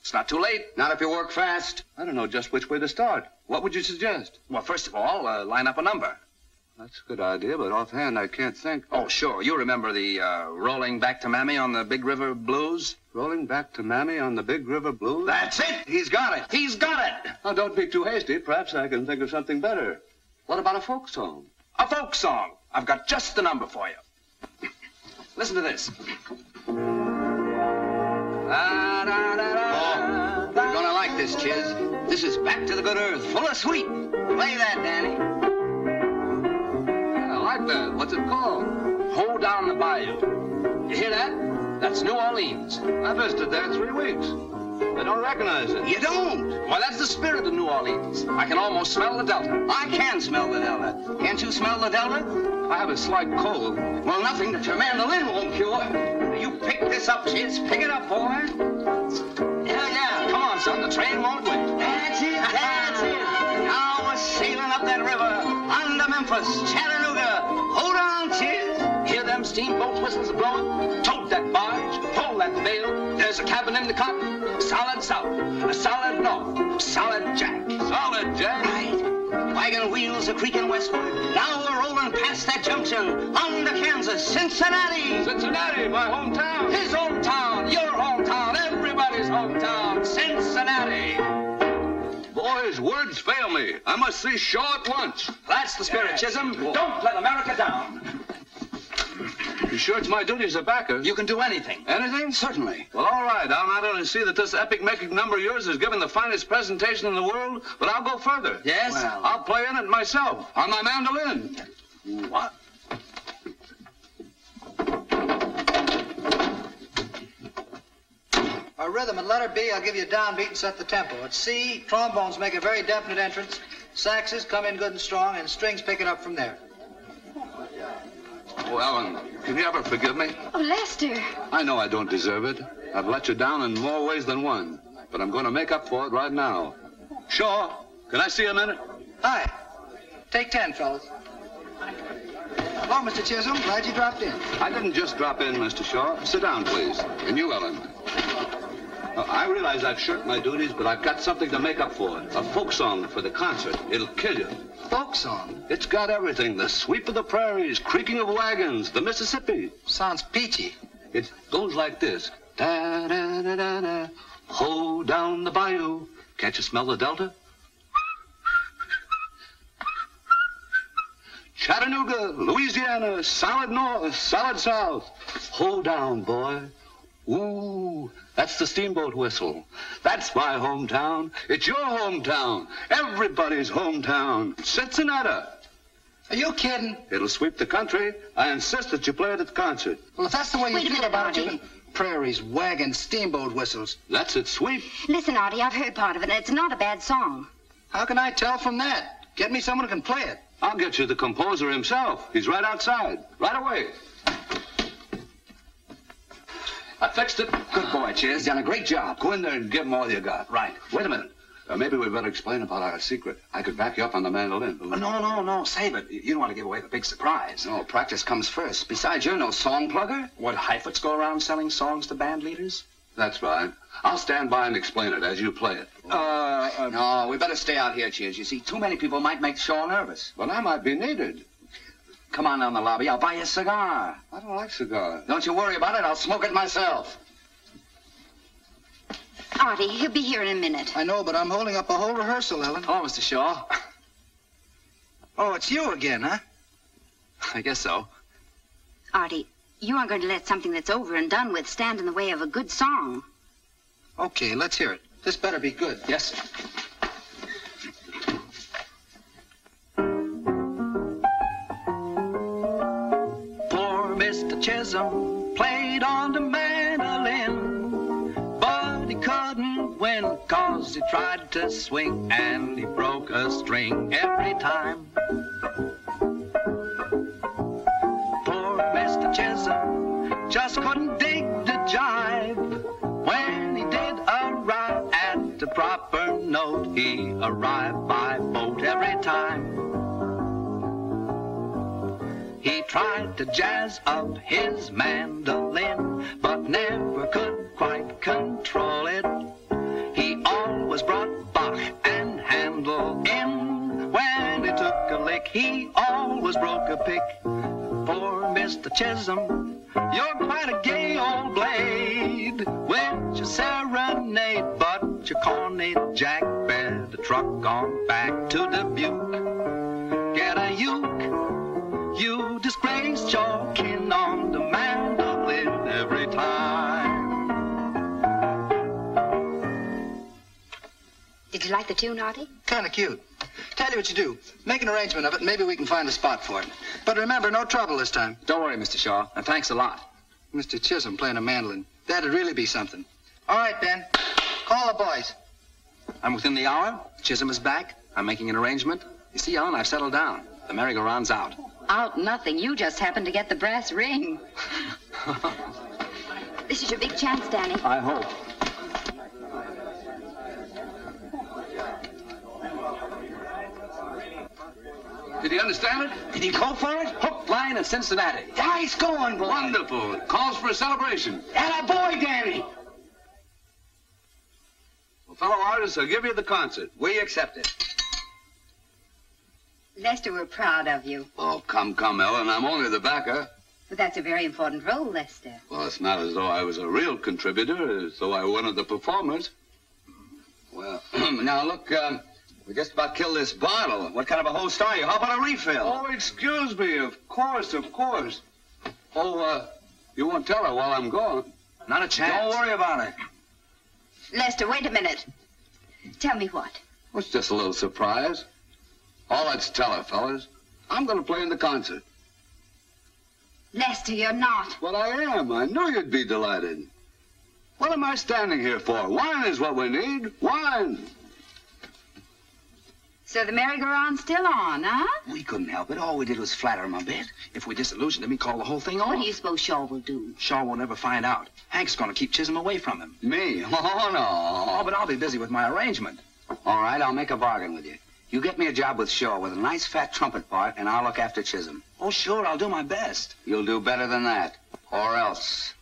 It's not too late. Not if you work fast. I don't know just which way to start. What would you suggest? Well, first of all, uh, line up a number. That's a good idea, but offhand, I can't think. Oh, sure. You remember the uh, Rolling Back to Mammy on the Big River Blues? Rolling Back to Mammy on the Big River Blues? That's it! He's got it! He's got it! Now, don't be too hasty. Perhaps I can think of something better. What about a folk song? A folk song! I've got just the number for you. Listen to this. Da, da, da, da, oh, you're gonna like this, Chiz. This is Back to the Good Earth, full of sweet. Play that, Danny. That. What's it called? Hold Down the Bayou. You hear that? That's New Orleans. I visited there three weeks. I don't recognize it. You don't? Well, that's the spirit of New Orleans. I can almost smell the Delta. I can smell the Delta. Can't you smell the Delta? I have a slight cold. Well, nothing that your mandolin won't cure. You pick this up, kids. Pick it up, boy. Yeah, yeah. Come on, son. The train won't wait. That's it. That's it. Now we're sailing up that river. Under Memphis, Chattanooga. Hold on, Chiz. Hear them steamboat whistles blowing. Tote that barge, pull that bale. There's a cabin in the cotton. Solid south, a solid north, solid jack. Solid jack. Right. Wagon wheels are creaking westward. Now we're rolling past that junction. On to Kansas, Cincinnati. Cincinnati, my hometown. His hometown, your hometown, everybody's hometown, Cincinnati. Boys, words fail me. I must see Shaw at once. That's the spirit, yes. Chisholm. Don't let America down. You sure it's my duty as a backer? You can do anything. Anything? Certainly. Well, all right. I'll not only see that this epic making number of yours is given the finest presentation in the world, but I'll go further. Yes? Well, I'll play in it myself, on my mandolin. What? a rhythm. And letter B, I'll give you a downbeat and set the tempo. At C, trombones make a very definite entrance. Saxes come in good and strong, and strings pick it up from there. Oh, Ellen, can you ever forgive me? Oh, Lester. I know I don't deserve it. I've let you down in more ways than one. But I'm going to make up for it right now. Shaw, can I see you a minute? Hi. Take ten, fellas. Hello, Mister Chisholm. Glad you dropped in. I didn't just drop in, Mister Shaw. Sit down, please. And you, Ellen. Now, I realize I've shirked my duties, but I've got something to make up for it. A folk song for the concert. It'll kill you. Folk song? It's got everything. The sweep of the prairies, creaking of wagons, the Mississippi. Sounds peachy. It goes like this. Da-da-da-da-da. Ho down the bayou. Can't you smell the delta? Chattanooga, Louisiana, solid north, solid south. Hold down, boy. Ooh, that's the steamboat whistle. That's my hometown. It's your hometown. Everybody's hometown. Cincinnati. Are you kidding? It'll sweep the country. I insist that you play it at the concert. Well, if that's the way you feel about it, you can... Prairies, wagons, steamboat whistles. That's its sweep. Listen, Artie, I've heard part of it, and it's not a bad song. How can I tell from that? Get me someone who can play it. I'll get you the composer himself. He's right outside. Right away. I fixed it. Good boy, Chiz. Done a great job. Go in there and give him all you got. Right. Wait a minute. Uh, maybe we'd better explain about our secret. I could back you up on the mandolin. Uh, no, no, no. Save it. You don't want to give away the big surprise. No, practice comes first. Besides, you're no song plugger. What, Heifetz go around selling songs to band leaders? That's right. I'll stand by and explain it as you play it. Uh, uh no, we better stay out here, Cheers. You see, too many people might make Shaw nervous. Well, I might be needed. Come on down the lobby. I'll buy you a cigar. I don't like cigars. Don't you worry about it. I'll smoke it myself. Artie, he'll be here in a minute. I know, but I'm holding up a whole rehearsal, Ellen. Hello, Mister Shaw. Oh, it's you again, huh? I guess so. Artie, you aren't going to let something that's over and done with stand in the way of a good song. Okay, let's hear it. This better be good. Yes, sir. Poor Mister Chisholm played on the mandolin, but he couldn't win, cause he tried to swing, and he broke a string every time. Poor Mister Chisholm just couldn't dig the jive. When he did arrive at the proper note, he arrived by boat every time. He tried to jazz up his mandolin, but never could quite control it. He always brought Bach and Handel in. When he took a lick, he always broke a pick. Poor Mister Chisholm, you're quite a gay old blade with your serenade, but your corny jack better truck on back to Dubuque. Get a uke, you disgraced your kin on the mandolin every time. Did you like the tune, Artie? Kind of cute. Tell you what you do. Make an arrangement of it, and maybe we can find a spot for it. But remember, no trouble this time. Don't worry, Mister Shaw, and thanks a lot. Mister Chisholm playing a mandolin. That'd really be something. All right, Ben. Call the boys. I'm within the hour. Chisholm is back. I'm making an arrangement. You see, Ellen, I've settled down. The merry-go-round's out. Out nothing. You just happened to get the brass ring. This is your big chance, Danny. I hope. Did he understand it? Did he go for it? Hook, line, and Cincinnati. Yeah, he's going, boy. Wonderful. It calls for a celebration. Atta boy, Danny. Well, fellow artists, I'll give you the concert. We accept it. Lester, we're proud of you. Oh, come, come, Ellen. I'm only the backer. But that's a very important role, Lester. Well, it's not as though I was a real contributor, as though I were one of the performers. Well, now, look, um... we just about killed this bottle. What kind of a host are you? How about a refill? Oh, excuse me. Of course, of course. Oh, uh, you won't tell her while I'm gone. Not a chance. Don't worry about it. Lester, wait a minute. Tell me what? Well, it's just a little surprise. All that's tell her, fellas. I'm going to play in the concert. Lester, you're not. Well, I am. I knew you'd be delighted. What am I standing here for? Wine is what we need. Wine. So the merry-go-round's still on, huh? We couldn't help it. All we did was flatter him a bit. If we're disillusioned, then we call the whole thing off. What do you suppose Shaw will do? Shaw will never find out. Hank's going to keep Chisholm away from him. Me? Oh, no. Oh, but I'll be busy with my arrangement. All right, I'll make a bargain with you. You get me a job with Shaw with a nice fat trumpet part, and I'll look after Chisholm. Oh, sure, I'll do my best. You'll do better than that, or else.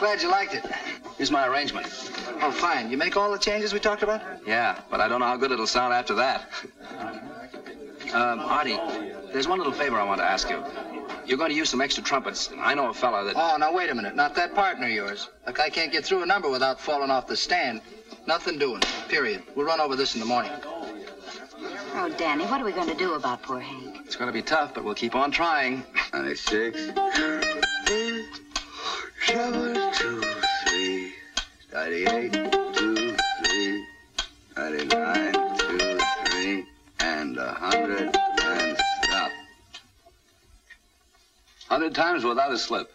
Glad you liked it. Here's my arrangement. Oh, fine. You make all the changes we talked about? Yeah, but I don't know how good it'll sound after that. um, Artie, there's one little favor I want to ask you. You're going to use some extra trumpets. I know a fella that... Oh, now, wait a minute. Not that partner of yours. Look, I can't get through a number without falling off the stand. Nothing doing, period. We'll run over this in the morning. Oh, Danny, what are we going to do about poor Hank? It's going to be tough, but we'll keep on trying. ninety-six. seven, two, three, ninety-eight, two, three, ninety-nine, two, three, and one hundred, and stop. one hundred times without a slip.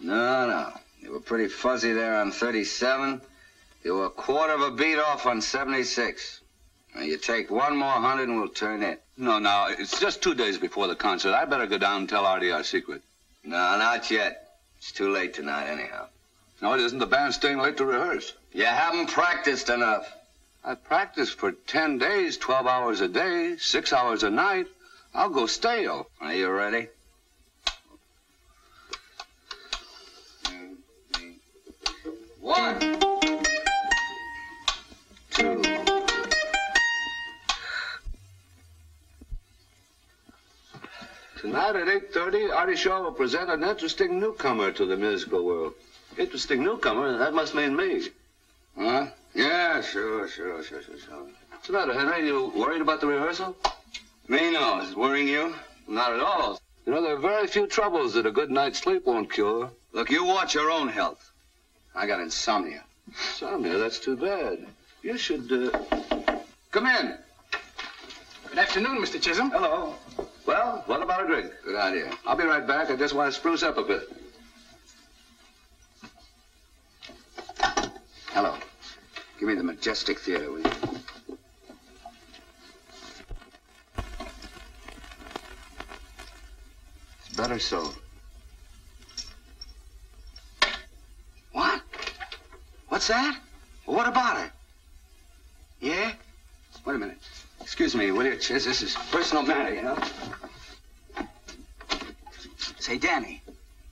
No, no. You were pretty fuzzy there on thirty-seven. You were a quarter of a beat off on seventy-six. Now you take one more hundred and we'll turn it. No, now, it's just two days before the concert. I better go down and tell Artie our secret. No, not yet. It's too late tonight, anyhow. No, it isn't. The band's staying late to rehearse. You haven't practiced enough. I practiced for ten days, twelve hours a day, six hours a night. I'll go stale. Are you ready? One, two. Tonight at eight thirty, Artie Shaw will present an interesting newcomer to the musical world. Interesting newcomer? That must mean me. Huh? Yeah, sure, sure, sure, sure, sure. What's the matter, Henry? You worried about the rehearsal? Me, no. Is it worrying you? Not at all. You know, there are very few troubles that a good night's sleep won't cure. Look, you watch your own health. I got insomnia. Insomnia? That's too bad. You should, uh... Come in. Good afternoon, Mister Chisholm. Hello. Well, what about a drink? Good idea. I'll be right back. I just want to spruce up a bit. Hello. Give me the Majestic Theater, will you? It's better so. What? What's that? Well, what about it? Yeah? Wait a minute. Excuse me, will you, Chiz? This is personal matter, you know? Say, Danny,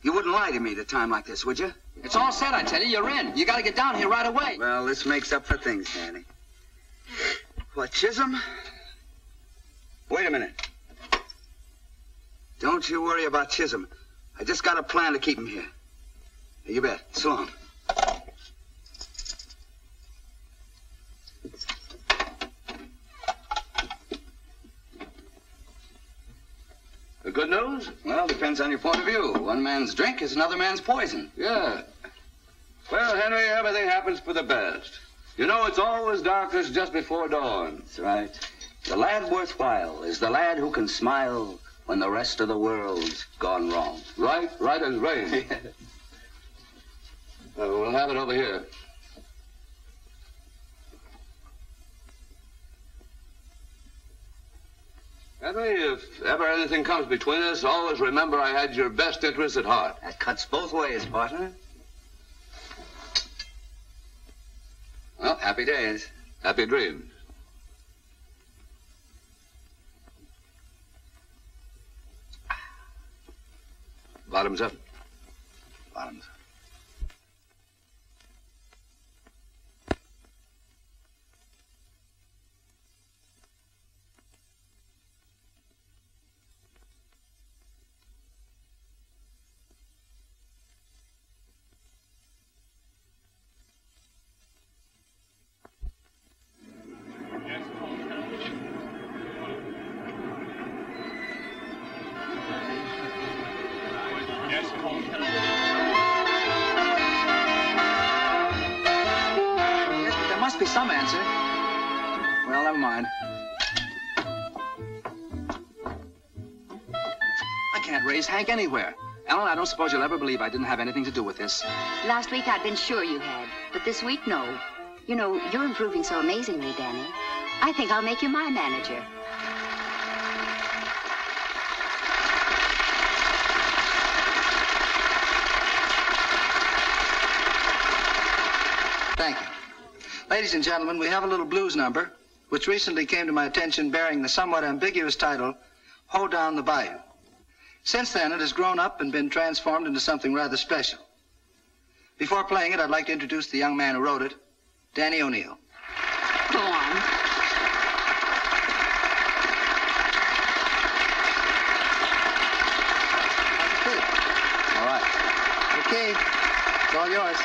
you wouldn't lie to me at a time like this, would you? It's all set, I tell you. You're in. You gotta get down here right away. Well, this makes up for things, Danny. What, Chisholm? Wait a minute. Don't you worry about Chisholm. I just got a plan to keep him here. You bet. So long. The good news? Well, depends on your point of view. One man's drink is another man's poison. Yeah. Well, Henry, everything happens for the best. You know, it's always darkest just before dawn. That's right. The lad worthwhile is the lad who can smile when the rest of the world's gone wrong. Right, right as rain. Uh, we'll have it over here. Henry, if ever anything comes between us, always remember I had your best interests at heart. That cuts both ways, partner. Well, happy days. Happy dreams. Bottoms up. Bottoms up. Hank, anywhere. Ellen, I don't suppose you'll ever believe I didn't have anything to do with this. Last week I'd been sure you had, but this week, no. You know, you're improving so amazingly, Danny. I think I'll make you my manager. Thank you. Ladies and gentlemen, we have a little blues number, which recently came to my attention bearing the somewhat ambiguous title, Hoe Down the Bayou. Since then, it has grown up and been transformed into something rather special. Before playing it, I'd like to introduce the young man who wrote it, Danny O'Neill. Go on. All right. Okay. It's all yours.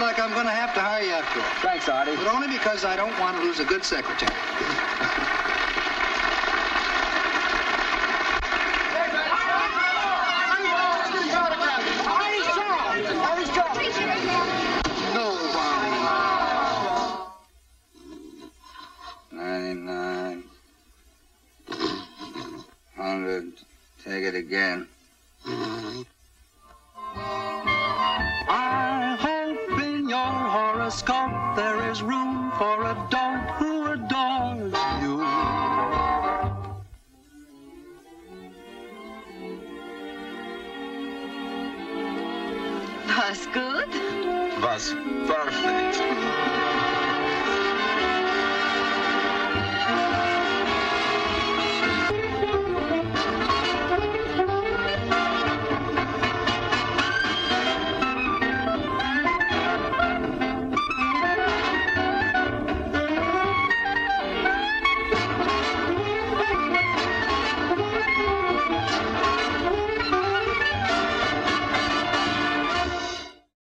looks like I'm going to have to hire you after all. Thanks, Artie. But only because I don't want to lose a good secretary. Again. I hope in your horoscope there is room for a dog who adores you. Was good? Was perfect.